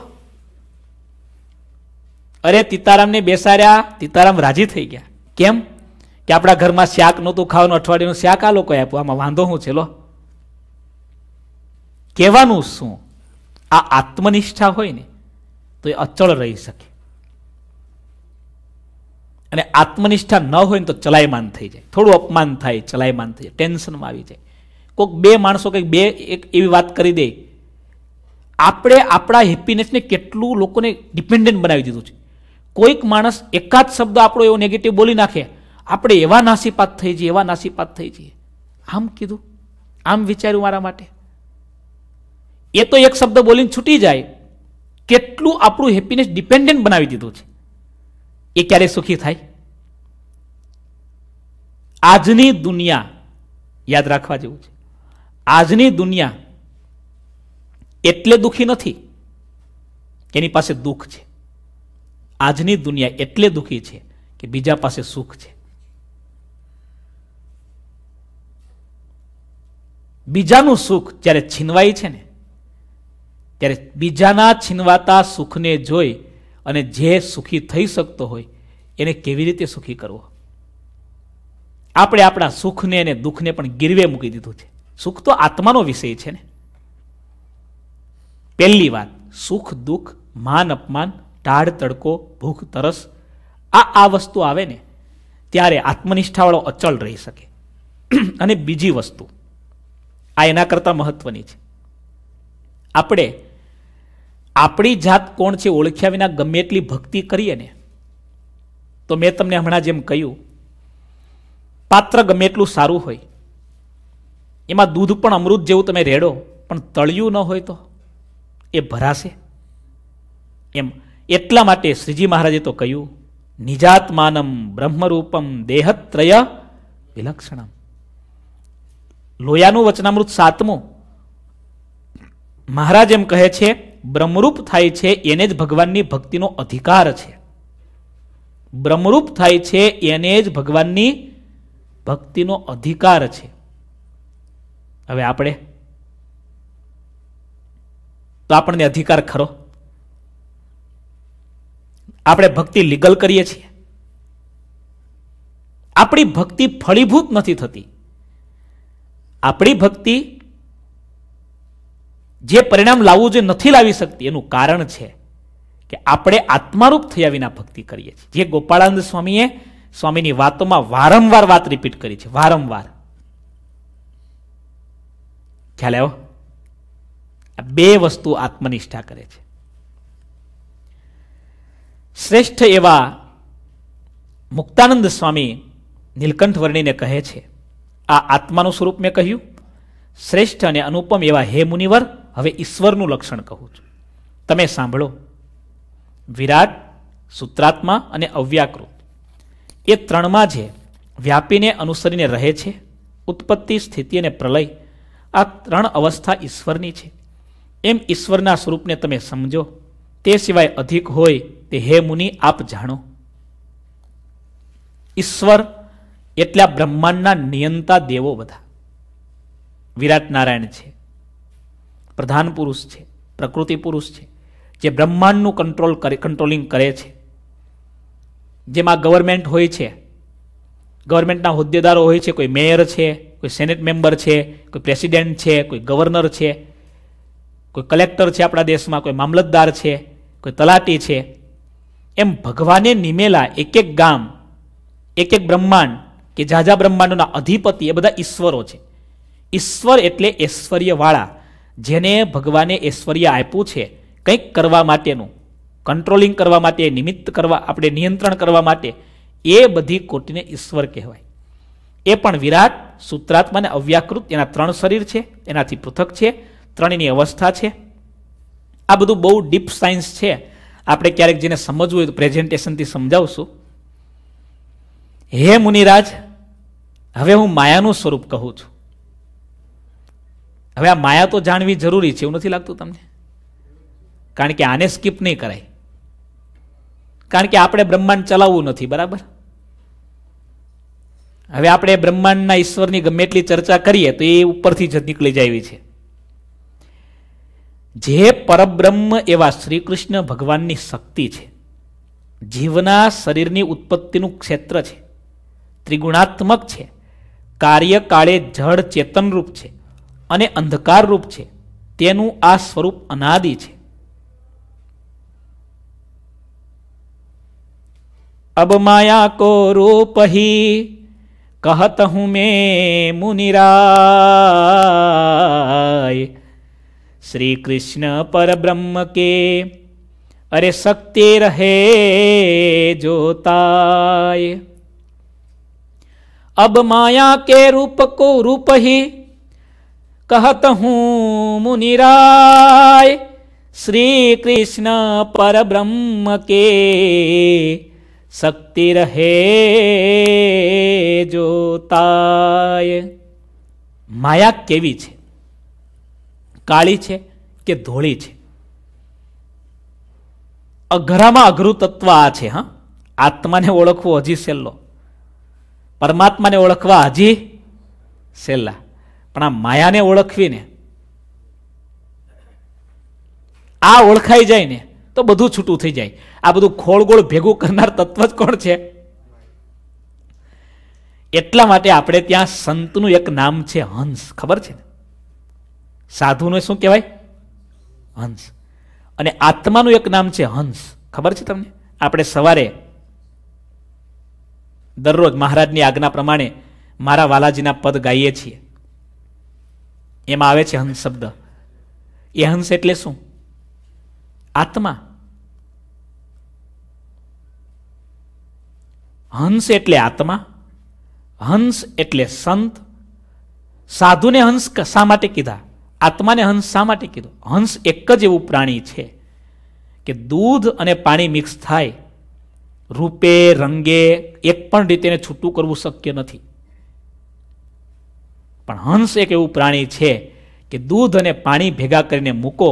અરે તીતારામને બેસાડ્યા, તીતારામ રાજી થઈ ગયા. કેમ? કે આપણા ઘરમાં શાક નહોતું ખાવાનું, અઠવાડિયાનું શાક આ લોકોએ આપ્યું, આમાં વાંધો હું છે? લો, કહેવાનું શું? આ આત્મનિષ્ઠા હોય ને તો એ અચળ રહી શકે, અને આત્મનિષ્ઠા ન હોય ને તો ચલાયમાન થઈ જાય. થોડું અપમાન થાય, ચલાયમાન થઈ જાય, ટેન્શનમાં આવી જાય. કોઈક બે માણસો કંઈક બે એક એવી વાત કરી દે. આપણે આપણા હેપીનેસને કેટલું લોકોને ડિપેન્ડન્ટ બનાવી દીધું છે. કોઈક માણસ એકાદ શબ્દ આપણો એવો નેગેટિવ બોલી નાખે, આપણે એવા નાસીપાત થઈ જઈએ, એવા નાસીપાત થઈ જઈએ. આમ કીધું, આમ વિચાર્યું મારા માટે. એ તો એક શબ્દ બોલીને છૂટી જાય. કેટલું આપણું હેપીનેસ ડિપેન્ડન્ટ બનાવી દીધું છે. એ ક્યારે સુખી થાય? આજની દુનિયા યાદ રાખવા જેવું છે. આજની દુનિયા એટલે દુઃખી નથી, એની પાસે દુઃખ છે. આજની દુનિયા એટલે દુઃખી છે કે બીજા પાસે સુખ છે. બીજાનું સુખ જ્યારે છીનવાય છે ને, ત્યારે બીજાના છીનવાતા સુખને જોઈ અને જે સુખી થઈ શકતો હોય એને કેવી રીતે સુખી કરવો. આપણે આપણા સુખને અને દુઃખને પણ ગીરવે મૂકી દીધું છે. સુખ તો આત્માનો વિષય છે ને. પહેલી વાત, સુખ દુઃખ માન અપમાન ટાળ તડકો ભૂખ તરસ આ આ વસ્તુ આવે ને ત્યારે આત્મનિષ્ઠાવાળો અચળ રહી શકે. અને બીજી વસ્તુ આ એના કરતાં મહત્વની છે, આપણે આપણી જાત કોણ છે ઓળખ્યા વિના ગમે એટલી ભક્તિ કરીએ ને તો મેં તમને હમણાં જેમ કહ્યું પાત્ર ગમે એટલું સારું હોય, એમાં દૂધ પણ અમૃત જેવું તમે રેડો પણ તળિયું ન હોય તો એ ભરાશે? એમ એટલા માટે શ્રીજી મહારાજે તો કહ્યું નિજાત્માનમ બ્રહ્મરૂપમ દેહત્રય વિલક્ષણમ. લોયાનું વચનામૃત સાતમું મહારાજ એમ કહે છે બ્રહ્મરૂપ થાય છે એને જ ભગવાનની ભક્તિનો અધિકાર છે, બ્રહ્મરૂપ થાય છે એને જ ભગવાનની ભક્તિનો અધિકાર છે. હવે આપણે તો આપણને અધિકાર ખરો? આપણે ભક્તિ લીગલ કરીએ છીએ, આપણી ભક્તિ ફળીભૂત નથી થતી, આપણી ભક્તિ જે પરિણામ લાવવું જે નથી લાવી શકતી એનું કારણ છે કે આપણે આત્મારૂપ થયા વિના ભક્તિ કરીએ છીએ. જે ગોપાળાનંદ સ્વામીએ સ્વામીની વાતોમાં વારંવાર વાત રિપીટ કરી છે, વારંવાર. ખ્યાલ આવ્યો? આ બે વસ્તુ આત્મનિષ્ઠા કરે છે. શ્રેષ્ઠ એવા મુક્તાનંદ સ્વામી નીલકંઠ વર્ણીને કહે છે આ આત્માનું સ્વરૂપ મેં કહ્યું, શ્રેષ્ઠ અને અનુપમ એવા હે મુનિવર હવે ઈશ્વરનું લક્ષણ કહું છું, તમે સાંભળો. વિરાટ, સૂત્રાત્મા અને અવ્યાકૃત એ ત્રણમાં જે વ્યાપીને અનુસરીને રહે છે, ઉત્પત્તિ, સ્થિતિ અને પ્રલય આ ત્રણ અવસ્થા ઈશ્વરની છે, એમ ઈશ્વરના સ્વરૂપને તમે સમજો. તે સિવાય અધિક હોય તે હે મુનિ આપ જાણો. ઈશ્વર એટલે આ બ્રહ્માંડના નિયંતા દેવો બધા. વિરાટ નારાયણ છે, પ્રધાન પુરુષ છે, પ્રકૃતિ પુરુષ છે, જે બ્રહ્માંડનું કંટ્રોલ કરે કંટ્રોલિંગ કરે છે, જેમાં ગવર્મેન્ટ હોય છે, ગવર્મેન્ટના હોદ્દેદારો હોય છે, કોઈ મેયર છે, કોઈ સેનેટ મેમ્બર છે, કોઈ પ્રેસિડેન્ટ છે, કોઈ ગવર્નર છે, કોઈ કલેક્ટર છે આપણા દેશમાં, કોઈ મામલતદાર છે, કોઈ તલાટી છે, એમ ભગવાને નિમેલા એક એક ગામ, એક એક બ્રહ્માંડ કે જાજા બ્રહ્માંડોના અધિપતિ એ બધા ઈશ્વરો છે. ઈશ્વર એટલે ઐશ્વર્યવાળા, જેને ભગવાને ઐશ્વર્ય આપ્યું છે કંઈક કરવા માટેનું, કંટ્રોલિંગ કરવા માટે, નિમિત્ત કરવા આપણે નિયંત્રણ કરવા માટે, એ બધી કોટીને ઈશ્વર કહેવાય. એ પણ વિરાટ, સૂત્રાત્મા અને અવ્યાકૃત એના ત્રણ શરીર છે, એનાથી પૃથક છે, ત્રણેયની અવસ્થા છે. આ બધું બહુ ડીપ સાયન્સ છે, આપણે ક્યારેક જેને સમજવું હોય તો પ્રેઝન્ટેશનથી સમજાવશું. હે મુનિરાજ હવે હું માયાનું સ્વરૂપ કહું છું. હવે આ માયા તો જાણવી જરૂરી છે એવું નથી લાગતું તમને? કારણ કે આને સ્કીપ નહીં કરાય, કારણ કે આપણે બ્રહ્માંડ ચલાવવું નથી, બરાબર? હવે આપણે બ્રહ્માંડના ઈશ્વરની ગમે એટલી ચર્ચા કરીએ તો એ ઉપરથી જ નીકળી જાય એવી છે. જે પરબ્રહ્મ એવા શ્રી કૃષ્ણ ભગવાનની શક્તિ છે, જીવના શરીરની ઉત્પત્તિનું ક્ષેત્ર છે, ત્રિગુણાત્મક છે, કાર્યકાળે જળ ચેતનરૂપ છે અને અંધકારરૂપ છે, તેનું આ સ્વરૂપ અનાદિ છે. અબ માયા કો રૂપ હી કહત હું મેં મુનિરાય, श्री कृष्ण पर ब्रह्म के अरे शक्ति रहे जोताय. अब माया के रूप को रूप ही कहत हूँ मुनिराय, श्री कृष्ण पर ब्रह्म के शक्ति रहे जोताय. माया केवी छे? કાળી છે કે ધોળી છે? અઘરામાં અઘરું તત્વ આ છે. હા, આત્માને ઓળખવો હજી સહેલો, પરમાત્માને ઓળખવા હજી સહેલા, પણ આ માયાને ઓળખવીને આ ઓળખાઈ જાય ને તો બધું છૂટું થઈ જાય. આ બધું ખોળગોળ ભેગું કરનાર તત્વ જ કોણ છે? એટલા માટે આપણે ત્યાં સંતનું એક નામ છે હંસ, ખબર છે ને? સાધુનું શું કહેવાય? હંસ. અને આત્માનું એક નામ છે હંસ, ખબર છે તમને? આપણે સવારે દરરોજ મહારાજની આજ્ઞા પ્રમાણે मारा वालाजीना पद गाઈએ છીએ એમાં આવે છે હંસ શબ્દ। એ હંસ એટલે શું? આત્મા। હંસ એટલે આત્મા, હંસ એટલે સંત। સાધુને હંસ શા માટે કીધા? આત્માને હંસ શા માટે કીધો? હંસ એક જ એવું પ્રાણી છે કે દૂધ અને પાણી મિક્સ થાય, રૂપે રંગે એક પણ રીતે છૂટું કરવું શક્ય નથી। પણ હંસ એક એવું પ્રાણી છે કે દૂધ અને પાણી ભેગા કરીને મૂકો,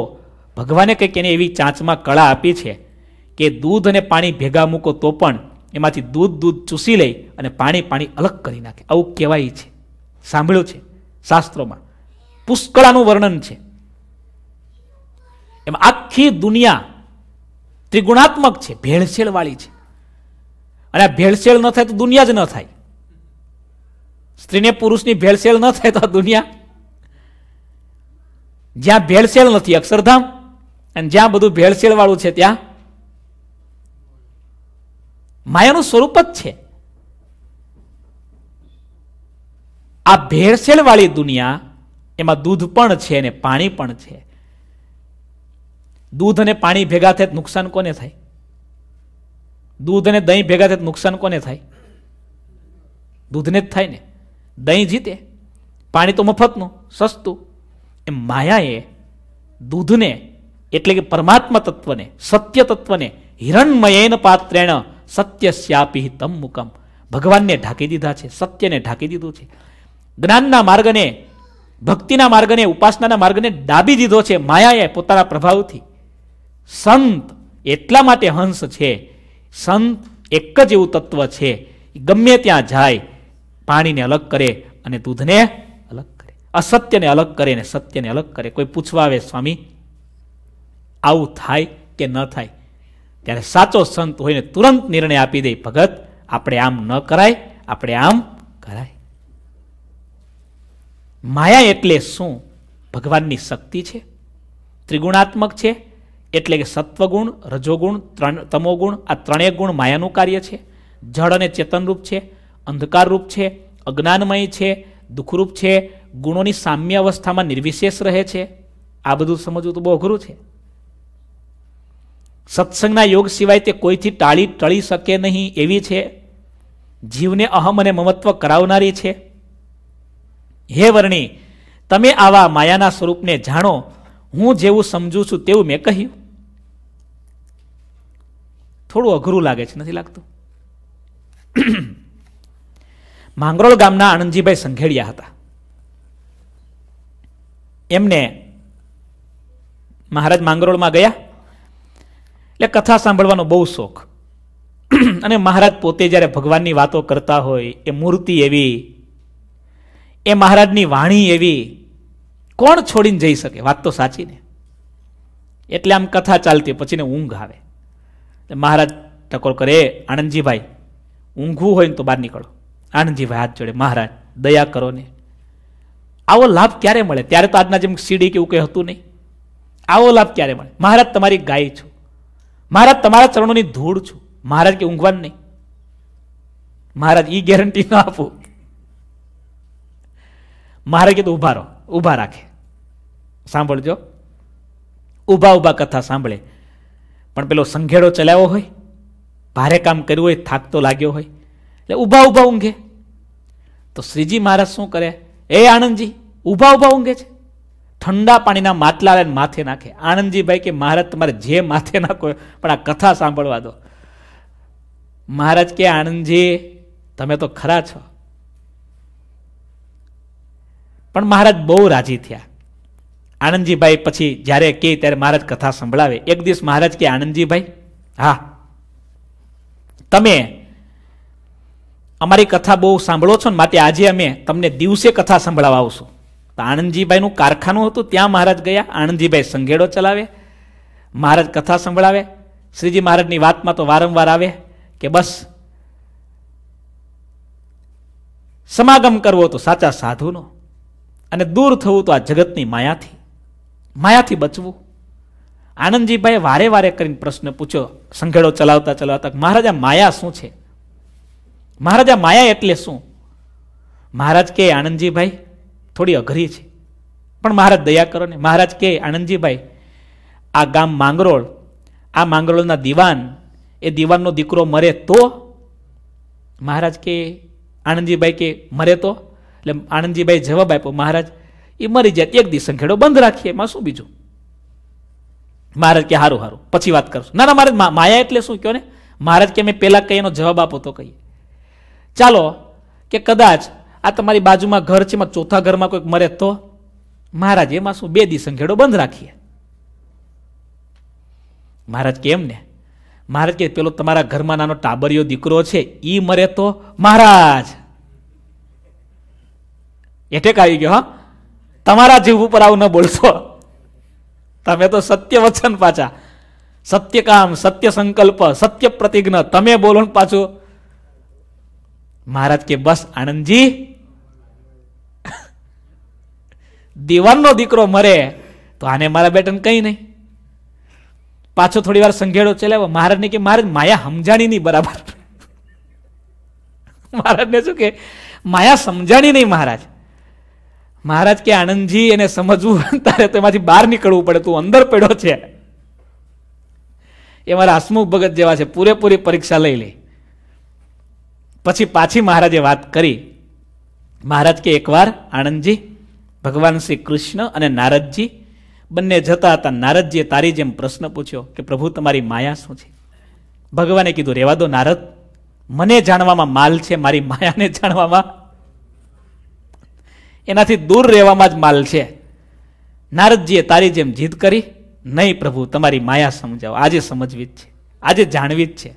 ભગવાને કંઈક એને એવી ચાંચમાં કળા આપી છે કે દૂધ અને પાણી ભેગા મૂકો તો પણ એમાંથી દૂધ દૂધ ચૂસી લઈ અને પાણી પાણી અલગ કરી નાખે। આવું કહેવાય છે, સાંભળ્યું છે શાસ્ત્રોમાં, પુષ્કળાનું વર્ણન છે। એમાં આખી દુનિયા ત્રિગુણાત્મક છે, ભેળસેળવાળી છે, અને આ ભેળસેળ ન થાય તો દુનિયા જ ન થાય। स्त्री ने पुरुष की भेड़सेल न थे तो दुनिया, ज्या भेड़सेल नहीं अक्षरधाम, ज्या बधु भेड़सेल वालू है त्या मायानु स्वरूप है। आ भेड़सेल वाली दुनिया एमा दूध पण छे ने पाणी पण छे। दूध ने पाणी भेगा थे नुकसान कोने थाय? दूध ने दही भेगा थे नुकसान कोने थाय? दूध ने थाय ने। दही जीते, पानी तो मफतनु सस्तु। ए मायाए दूध ने एटले के परमात्मा तत्व ने, सत्य तत्व ने, हिरण्मयेन पात्रेण सत्यस्यापि हितं मुकम, भगवान ने ढाकी दीधा है, सत्य ने ढाकी दीधुं छे। ज्ञानना मार्ग ने, भक्तिना मार्ग ने, उपासनाना मार्ग ने डाबी दीधो छे मायाए पोताना प्रभावथी। संत एटला माटे हंस छे, संत एक ज एवुं तत्व छे, गमे त्यां जाय पानी ने अलग करे अने दूध ने अलग करे, असत्य ने अलग करे ने सत्य ने अलग करे। कोई पूछवा आवे स्वामी आवुं थाय के न थाय, त्यारे साचो संत होईने तुरंत निर्णय आपी दे, भगत आपणे आम न कराय, आपणे आम कराय। माया एटले शुं? भगवाननी शक्ति छे, त्रिगुणात्मक छे, एटले के सत्वगुण, रजोगुण, तमोगुण आ त्रणेय गुण मायानुं कार्य छे। जड़ अने चेतन रूप छे, अंधकार रूप छे, अज्ञानमय छे, दुखरूप छे, गुणोनी साम्य अवस्थामां निर्विशेष रहे छे। आ बधुं समजवुं तो बहु अघरुं छे। सत्संगना योग सिवाय ते कोईथी टाळी टळी शके नहीं एवी छे। जीवने अहम अने ममत्व करावनारी छे। हे वर्णी, तमे आवा मायाना स्वरूपने जाणो। हूँ जेवुं समजू छुं तेवुं मैं कह्युं। थोडुं अघरुं लागे छे, नथी लागतुं? मांगरोल गामना आनंदजीभाई संघेड़िया हता। एमने महाराज मांगरोल में गया એટલે कथा सांभळवानो बहु शोख। अने महाराज पोते ज्यारे भगवाननी वातो करता होय, ए मूर्ति एवी, ए महाराजनी वाणी एवी, कोण छोड़ीने जई सके? वात तो साची ने। एटले आम कथा चालती पछीने ऊंघ आवे। महाराज टकोर करे, आनंदजीभाई ઊંઘવું હોય ને તો બહાર નીકળો। આનંદજીભાઈ હાથ જોડે, મહારાજ દયા કરો ને। આવો લાભ ક્યારે મળે? ત્યારે તો આજના જેમ સીડી કે એવું કંઈ હતું નહીં। આવો લાભ ક્યારે મળે? મહારાજ તમારી ગાય છું, મહારાજ તમારા ચરણોની ધૂળ છું। મહારાજ કે ઊંઘવાનું નહીં। મહારાજ ઈ ગેરંટી ન આપું। મહારાજ કે તો ઊભા રહો, ઊભા રાખે, સાંભળજો। ઊભા ઊભા કથા સાંભળે, પણ પેલો સંઘેડો ચલાવ્યો હોય, भारे काम कर्युं होय, थाकतो लाग्यो होय, એટલે ઊભા ઊભા ઊંઘે। તો શ્રીજી મહારાજ શું કરે? એ આનંદજી ઊભા ઊભા ઊંઘે છે। ઠંડા પાણીના માટલા લઈને માથે નાખે। આનંદજીભાઈ કે મહારાજ તમારે જે માથે નાખો પણ આ કથા સાંભળવા દો। મહારાજ કે આનંદજી તમે તો ખરા છો। પણ મહારાજ બહુ રાજી થયા। આનંદજીભાઈ પછી જ્યારે કહે ત્યારે મહારાજ કથા સંભળાવે। એક દિવસ મહારાજ કે આનંદજીભાઈ હા तमे अमारी कथा बहु सांभळो छो ने माटे आजे अमे तमने दिवसे कथा सांभळावा आवशुं। तो आनंदजीभाईनुं कारखानुं हतुं, त्यां महाराज गया। आनंदजीभाई संघेड़ो चलावे, महाराज कथा सांभळावे। श्रीजी महाराजनी वातमां तो वारंवार आवे के बस समागम करवो तो साचा साधुनो अने दूर थवुं तो आ जगतनी मायाथी, मायाथी बचवुं। आनंदजीभाई वारे वारे करीने प्रश्न पूछो संघेड़ो चलावता चलावता, महाराज आ माया शू छे? महाराज आ माया एटले शू? महाराज के आनंदजी भाई थोड़ी अघरी है पण महाराज दया करो ने। महाराज के आनंदजी भाई आ गाम मांगरोल, आ मांगरोलना दीवान ए दीवाननो दीकरो मरे तो? महाराज के आनंदजी भाई के मरे तो? एटले आनंदजी भाई जवाब आप्यो, महाराज ए मरी जात, एक दी संखेड़ो बंद राखीए, मां शुं बीजुं। महाराज के हारू हारू पछी वात करशुं। ना ना महाराज मा, माया एटले शुं क्यो ने? महाराज के मैं पहला कही एनो जवाब आपो तो कही। चालो के कदाच आ तमारी बाजुमां घर छे, चौथा घर में कोई मरे तो? महाराज एमां शुं, बे दी संखेड़ो बंद राखीए। महाराज के एम ने? महाराज के पेलो तमारा घर में नानो टाबरियो दीकरो छे ई मरे तो? महाराज एटेक आई गयो। हाँ, तमारा जीव पर आव न बोलशो, तमे तो सत्य वचन पाचा, सत्य काम, सत्य संकल्प, सत्य प्रतिज्ञा तमे बोलो पाछो। महाराज के बस आनंद जी दीवान नो दीकरो मरे तो आने मारा बेटन कहीं नहीं। पाछो थोड़ी वार संघेड़ो चले। महाराज ने के महाराज माया समझाणी नहीं बराबर। महाराज ने शू के माया समझाणी नहीं। महाराज महाराज के आनंद जी एने समझवू तारे तो एमांथी बहार निकळवू पड़े, तू अंदर पड्यो छे। ए मारा हसमुख भगत जेवा छे, पूरेपूरी परीक्षा लई ले। पछी पाछी महाराजे वात करी। महाराज के एकवार आनंद जी भगवान श्री कृष्ण अने नारद जी बन्ने जता हता। नारदजीए तारी जेम प्रश्न पूछ्यो के प्रभु तमारी माया शुं छे? भगवाने कीधुं, रेवा दो नारद, मने जाणवामां माल छे, मारी मायाने जाणवामां, एनाथी दूर रहेवामां ज माल छे। नारदजीए तारी जेम जिद करी, नहीं प्रभु तमारी माया समझाओ, आजे समजवी ज छे, आजे जाणवी ज छे।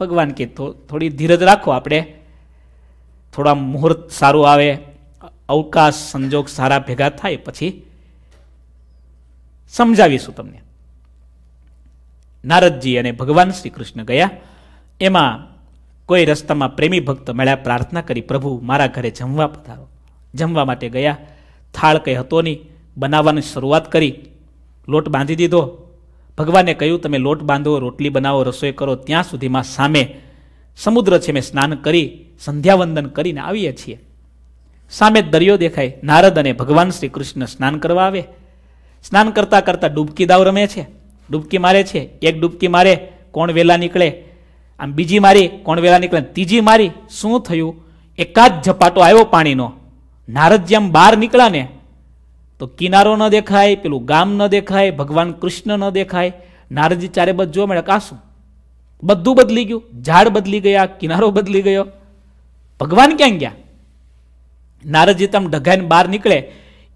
भगवान के थो, थोड़ी धीरज राखो, आपणे थोड़ा मुहूर्त सारू आवे, अवकाश संजोग सारा भेगा थाय पछी समझावीशुं तमने। नारदजी अने भगवान श्री कृष्ण गया। एमां कोई रस्तामां प्रेमी भक्त मळ्या, प्रार्थना करी, प्रभु मारा घरे जमवा पधारो। जमवा माटे गया, थाळ कई हतो नहीं, बनाववानी शरूआत करी, लोट बांधी दीधो। भगवाने कह्युं, तमे लोट बांधो, रोटली बनावो, रसोई करो, त्यां सुधीमां सामे समुद्र छे, मैं स्नान करी संध्यावंदन करीने आवीए छीए। सामे दरियो देखाय। नारद अने भगवान श्री कृष्ण स्नान करवा आवे। स्नान करता करता डुबकी दाव रमे छे, डुबकी मारे छे। एक डुबकी मारे कोण वेला निकले, आम बीजी मारी कोण वेला निकले, तीजी मारी। शुं थयुं, एकाद झपाटो आव्यो पाणीनो। नारद जेम बहार निकळ्या ने तो किनारो न देखाय, पेलुं गाम न देखाय, भगवान कृष्ण न देखाय। नारदजी चारे बाजु जोवा मळ्या, काशुं बधुं बदली गयुं, झाड बदली गया, किनारो बदली गयो, भगवान क्यां गया? नारदजी तम ढगाईने बहार निकळे,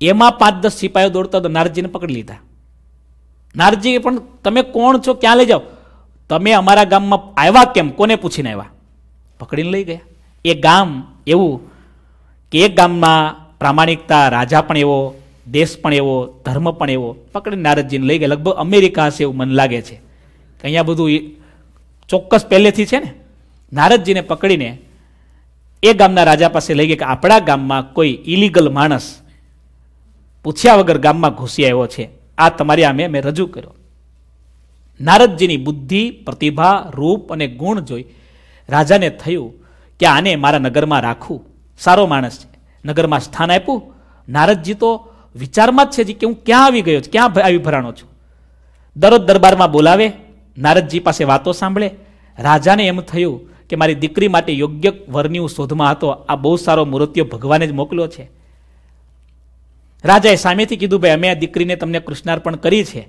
एमां पांच दस सिपाहीओ दौड़ता तो नारदजीने पकड़ी लीधा। नारदजीए पण, तमे कोण छो, क्यां लई जाओ, तमे अमारा गाममां आव्या केम, कोने पूछीने आव्या? पकड़ीने लई गया। ए गाम एवुं के एक गाममां प्रामाणिकता, राजा पण एवो, देश पण एवो, धर्म पण एवो। पकड़ीने नारदजीने लई गया। लगभग अमेरिका हशे एवुं मन लागे छे, के अहींया बधुं चोक्कस पहेलेथी छे ने। नारदजीने पकड़ीने ए गामना राजा पासे लई गया के आपणा गाममां कोई इलीगल माणस पूछ्या वगर गाम में घुसी आव्यो छे, आ तमारी आमे मैं रजू कर्यो। नारदजीनी बुद्धि, प्रतिभा, रूप अने गुण जोई राजा ने थयुं के आने मारा नगर में राखूं, सारो माणस छे, नगर में स्थान आप्युं। नारदजी तो विचार में ज छे के हूँ क्या आवी गयो छुं, क्या आवी भराणो छुं। दररोज दरबार में बोलावे, नारदजी पासे वातो सांभळे। राजा ने एम थयुं के मारी दीकरी माटे योग्य वरनी हूँ शोधमां हतो, आ बहु सारो मूर्तिओ भगवाने ज मोकल्यो छे। राजाए सामेथी कीधुं, भाई अमे आ दीकरीने तमने कृष्णार्पण करी छे।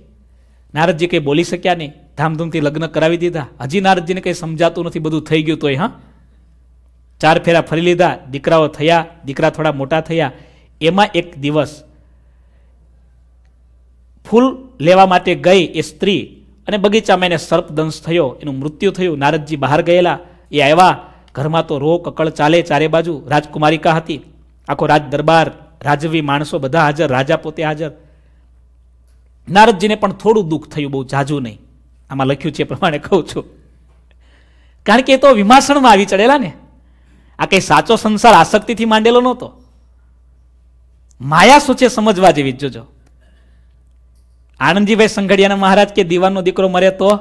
नारदजी कई बोली शक्या नहीं, धामधूमथी लग्न करावी दीधा। हजी नारदजीने कई समजातुं नथी, बधुं थई गयुं तोय। हाँ, चार फेरा फरी लीधा, दीकराओ थया, दीकरा थोड़ा मोटा थया। एमां एक दिवस फूल लेवा माटे गई ए स्त्री अने बगीचामां एने सर्पदंश थयो, एनुं मृत्यु थयुं। नारदजी बहार गयेला, ए आव्या, घरमां तो रो ककळ चाले चारे बाजू। राजकुमारिका हती, आखो राज दरबार, राजवी माणसो बधा हाजर, राजा पोते हाजर। नारदजीने पण थोडुं दुःख थयुं, बहु जाजू नहीं। आमां लख्युं छे प्रमाणे कहूं छुं, कारण के तो विमासणमां आवी चढेला ने। आ कई साचो संसार आसक्तिथी मांडेलो नहोतो। माया शुं छे समजवा जेवी जोजो। आनंदजीभाई संघड़ियाना महाराज के दीवाननो दीकरो मरे तो?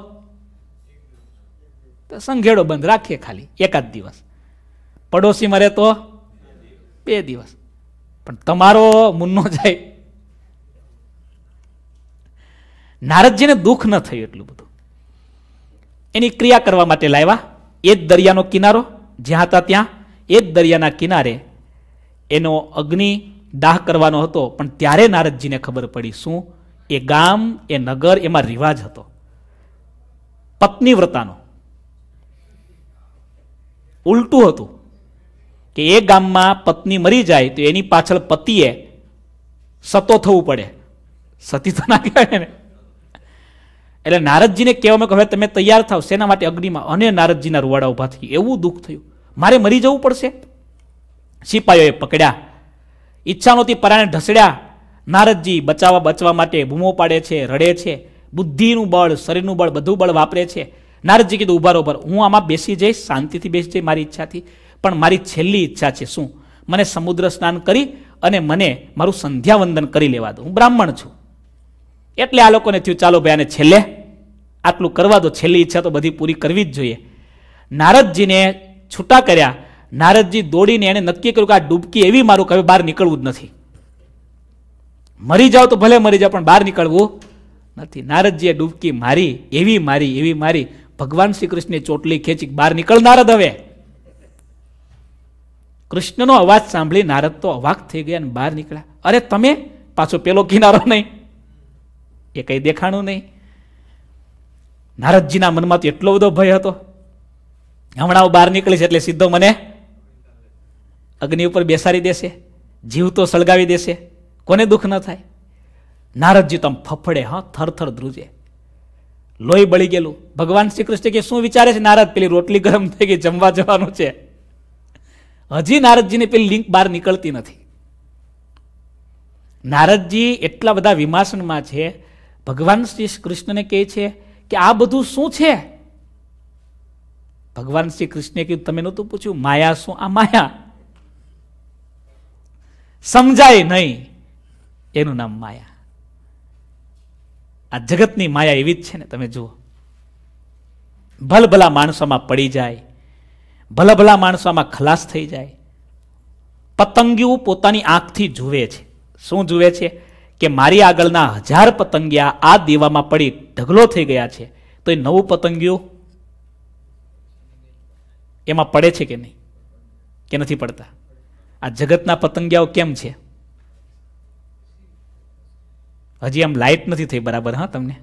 तो संघेड़ो बंद राखीए, खाली एकाद दिवस। पड़ोशी मरे तो? बे दिवस पण तमारो मुन्नो जाए। नारदजी ने दुख न थयुं एटलुं बधुं एनी क्रिया करवा माटे लाव्या। एक दरियानो किनारो ज्यां हता त्यां एक दरियाना किनारे एनो अग्नि दाह करवानो हतो पण त्यारे नारदजीने खबर पड़ी शुं ए गाम ए नगर एमां रिवाज हतो पत्नी व्रतानो। उल्टू हतुं कि ए गाममां पत्नी मरी जाए तो एनी पाछळ पतिए सतो थवुं पड़े। सती तो ना कहेवाय ने। एटले नारदजीने कहेवामां के हवे तमे तैयार थाओ सेना माटे अग्निमां। अने नारदजीना रुवाड़ा उभा थई एवुं दुख थयुं मारे मरी जवुं पड़शे। सिपाहीओए पकड्या इच्छानोथी पराणे ढसड्या। नारदजी बचावा बचवा माटे बूमो पाड़े छे, रड़े छे। बुद्धिनुं बळ शरीरनुं बळ बधुं बळ वापरे छे। नारदजी कीधुं उभा रो उभा रो हूँ आमां बेसी जईश शांतिथी बेसी जई मारी इच्छाथी। पण मारी छेल्ली इच्छा छे शुं मने समुद्र स्नान करी अने मने मारुं संध्या वंदन करी लेवा दो। हूँ ब्राह्मण छुं एटले आ लोकोने थयुं चालो भाई आने छेल्ले आटलुं करवा दो। छेल्ली इच्छा तो बधी पूरी करवी ज जोईए। नारदजीने छूटा कर्या। नारदजी दौड़ीने एने नक्की कर्युं के आ डूबकी एवी मारूं के हवे बहार निकळवुं ज नथी। मरी जाओ तो भले मरी जाओ पण बहार निकळवुं नथी। नारदजीए डूबकी मारी एवी मारी एवी मारी भगवान श्री कृष्णे चोटली खेंची बहार निकळ नारद हवे। कृष्णनो अवाज सांभळी नारद तो अवाक थई गया अने बहार निकळ्या। अरे तमे पाछो पेलो किनारो नहीं ए कई देखाणो नहीं। नारदजीना मनमा तो एटलो बधो भय हतो हमणां बहार निकळीश एटले सीधो मने अग्नि उपर बेसाड़ी देशे, जीव तो सळगावी देशे, कोने दुख न थाय। नारदजी तम फफड़े हाँ थरथर ध्रुजे लोही बळी गेलुं। भगवान श्रीकृष्ण के शुं विचारे छे नारद पेली रोटली गरम थई गई जमवा जवानुं छे। हजी नारदजी ने पेली लिंक बहार निकळती नथी। नारदजी एटला बधा विमर्शनमां छे। भगवान श्री कृष्णने कहे छे के आ बधुं शुं छे। भगवान श्री कृष्णे कीधुं तमे नहोतं पूछ्युं माया शुं। आ माया समजाय नहीं एनुं नाम माया। आ जगतनी माया एवी ज छे ने। तमे जुओ भल भला माणसोमां पड़ी जाए, भला भला माणसोमां खलास थई जाए। पतंगियो पोतानी आंखथी जुवे छे। शुं जुवे छे के मारी आगळना हजार पतंगिया आ देवामां पड़ी ढगलो थई गया छे तो ए नवो पतंगियो एमां पड़े छे के नहीं के नथी पड़ता। आ जगतना पतंगियाओ केम छे हजी आम लाइट नहीं थी बराबर। हाँ तमने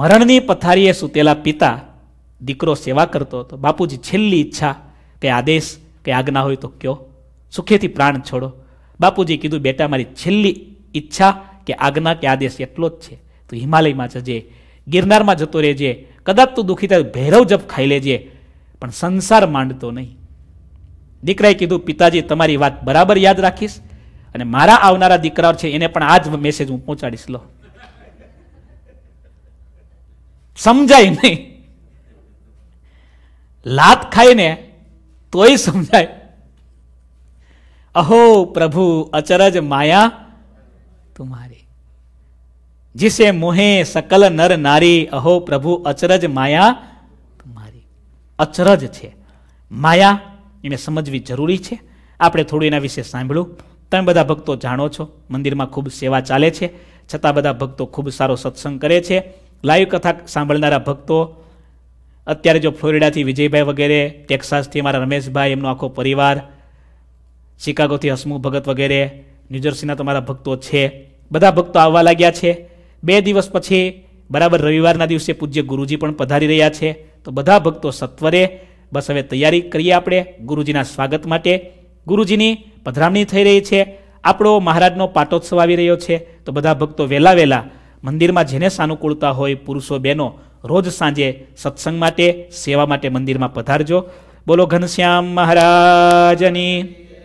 मरणनी पथारीए सुतेला पिता दीकरो सेवा करतो तो बापूजी छेल्ली इच्छा के आदेश के आज्ञा हो तो क्यों सुखेथी प्राण छोड़ो। बापूजी कीधुं बेटा मारी छेल्ली इच्छा के आज्ञा के आदेश एटलो ज छे। तो हिमालय में जजे, गिरनार में जतो रहेजे, कदाच तू दुखी थाय भैरव जप खाई लेजे पण संसार मांडतो नहीं। दीकराए कीधुं पिताजी तमारी बात बराबर याद राखीश अने मारा आवनारा दीकरा छे एने पण आज मेसेज हूँ पहोंचाडीश। लो समजाय नहीं लात खाई ने तोय समजाय। अहो प्रभु अचरज माया तुम्हारी जिसे मोहे सकल नर नारी। अहो प्रभु अचरज माया तुम्हारी। अचरज छे माया एने समझवी जरूरी छे। आपणे थोड़ी एना विशे सांभळ्यु। तमे बधा भक्तो जाणो छो मंदिर में खूब सेवा चाले छे छतां बधा भक्तो खूब सारो सत्संग करे छे। लाइव कथा सांभळनारा भक्तो अत्यारे जो फ्लोरिडा थी विजयभाई वगैरे, टेक्सास थी मारा रमेशभाई एमनो आखो परिवार, शिकागो थी हसमुख भगत वगैरे, न्यूजर्सीना तमारा भक्तो छे। बधा भक्तो आववा लाग्या छे। बे दिवस पछी बराबर रविवारना दिवसे पूज्य गुरुजी पण पधारी रह्या छे। तो बधा भक्तो सत्वरे बस हवे तैयारी करीए आपणे गुरुजीना स्वागत माटे। गुरुजीनी पधरामणी थई रही छे। आपणो महाराजनो पाटोत्सव आवी रह्यो छे। तो बधा भक्तो वेला वेला मंदिर में जेने सानुकूलता होय पुरुषो बहनों रोज सांजे सत्संग माटे सेवा माटे मंदिर में पधारजो। बोलो घनश्याम महाराजनी।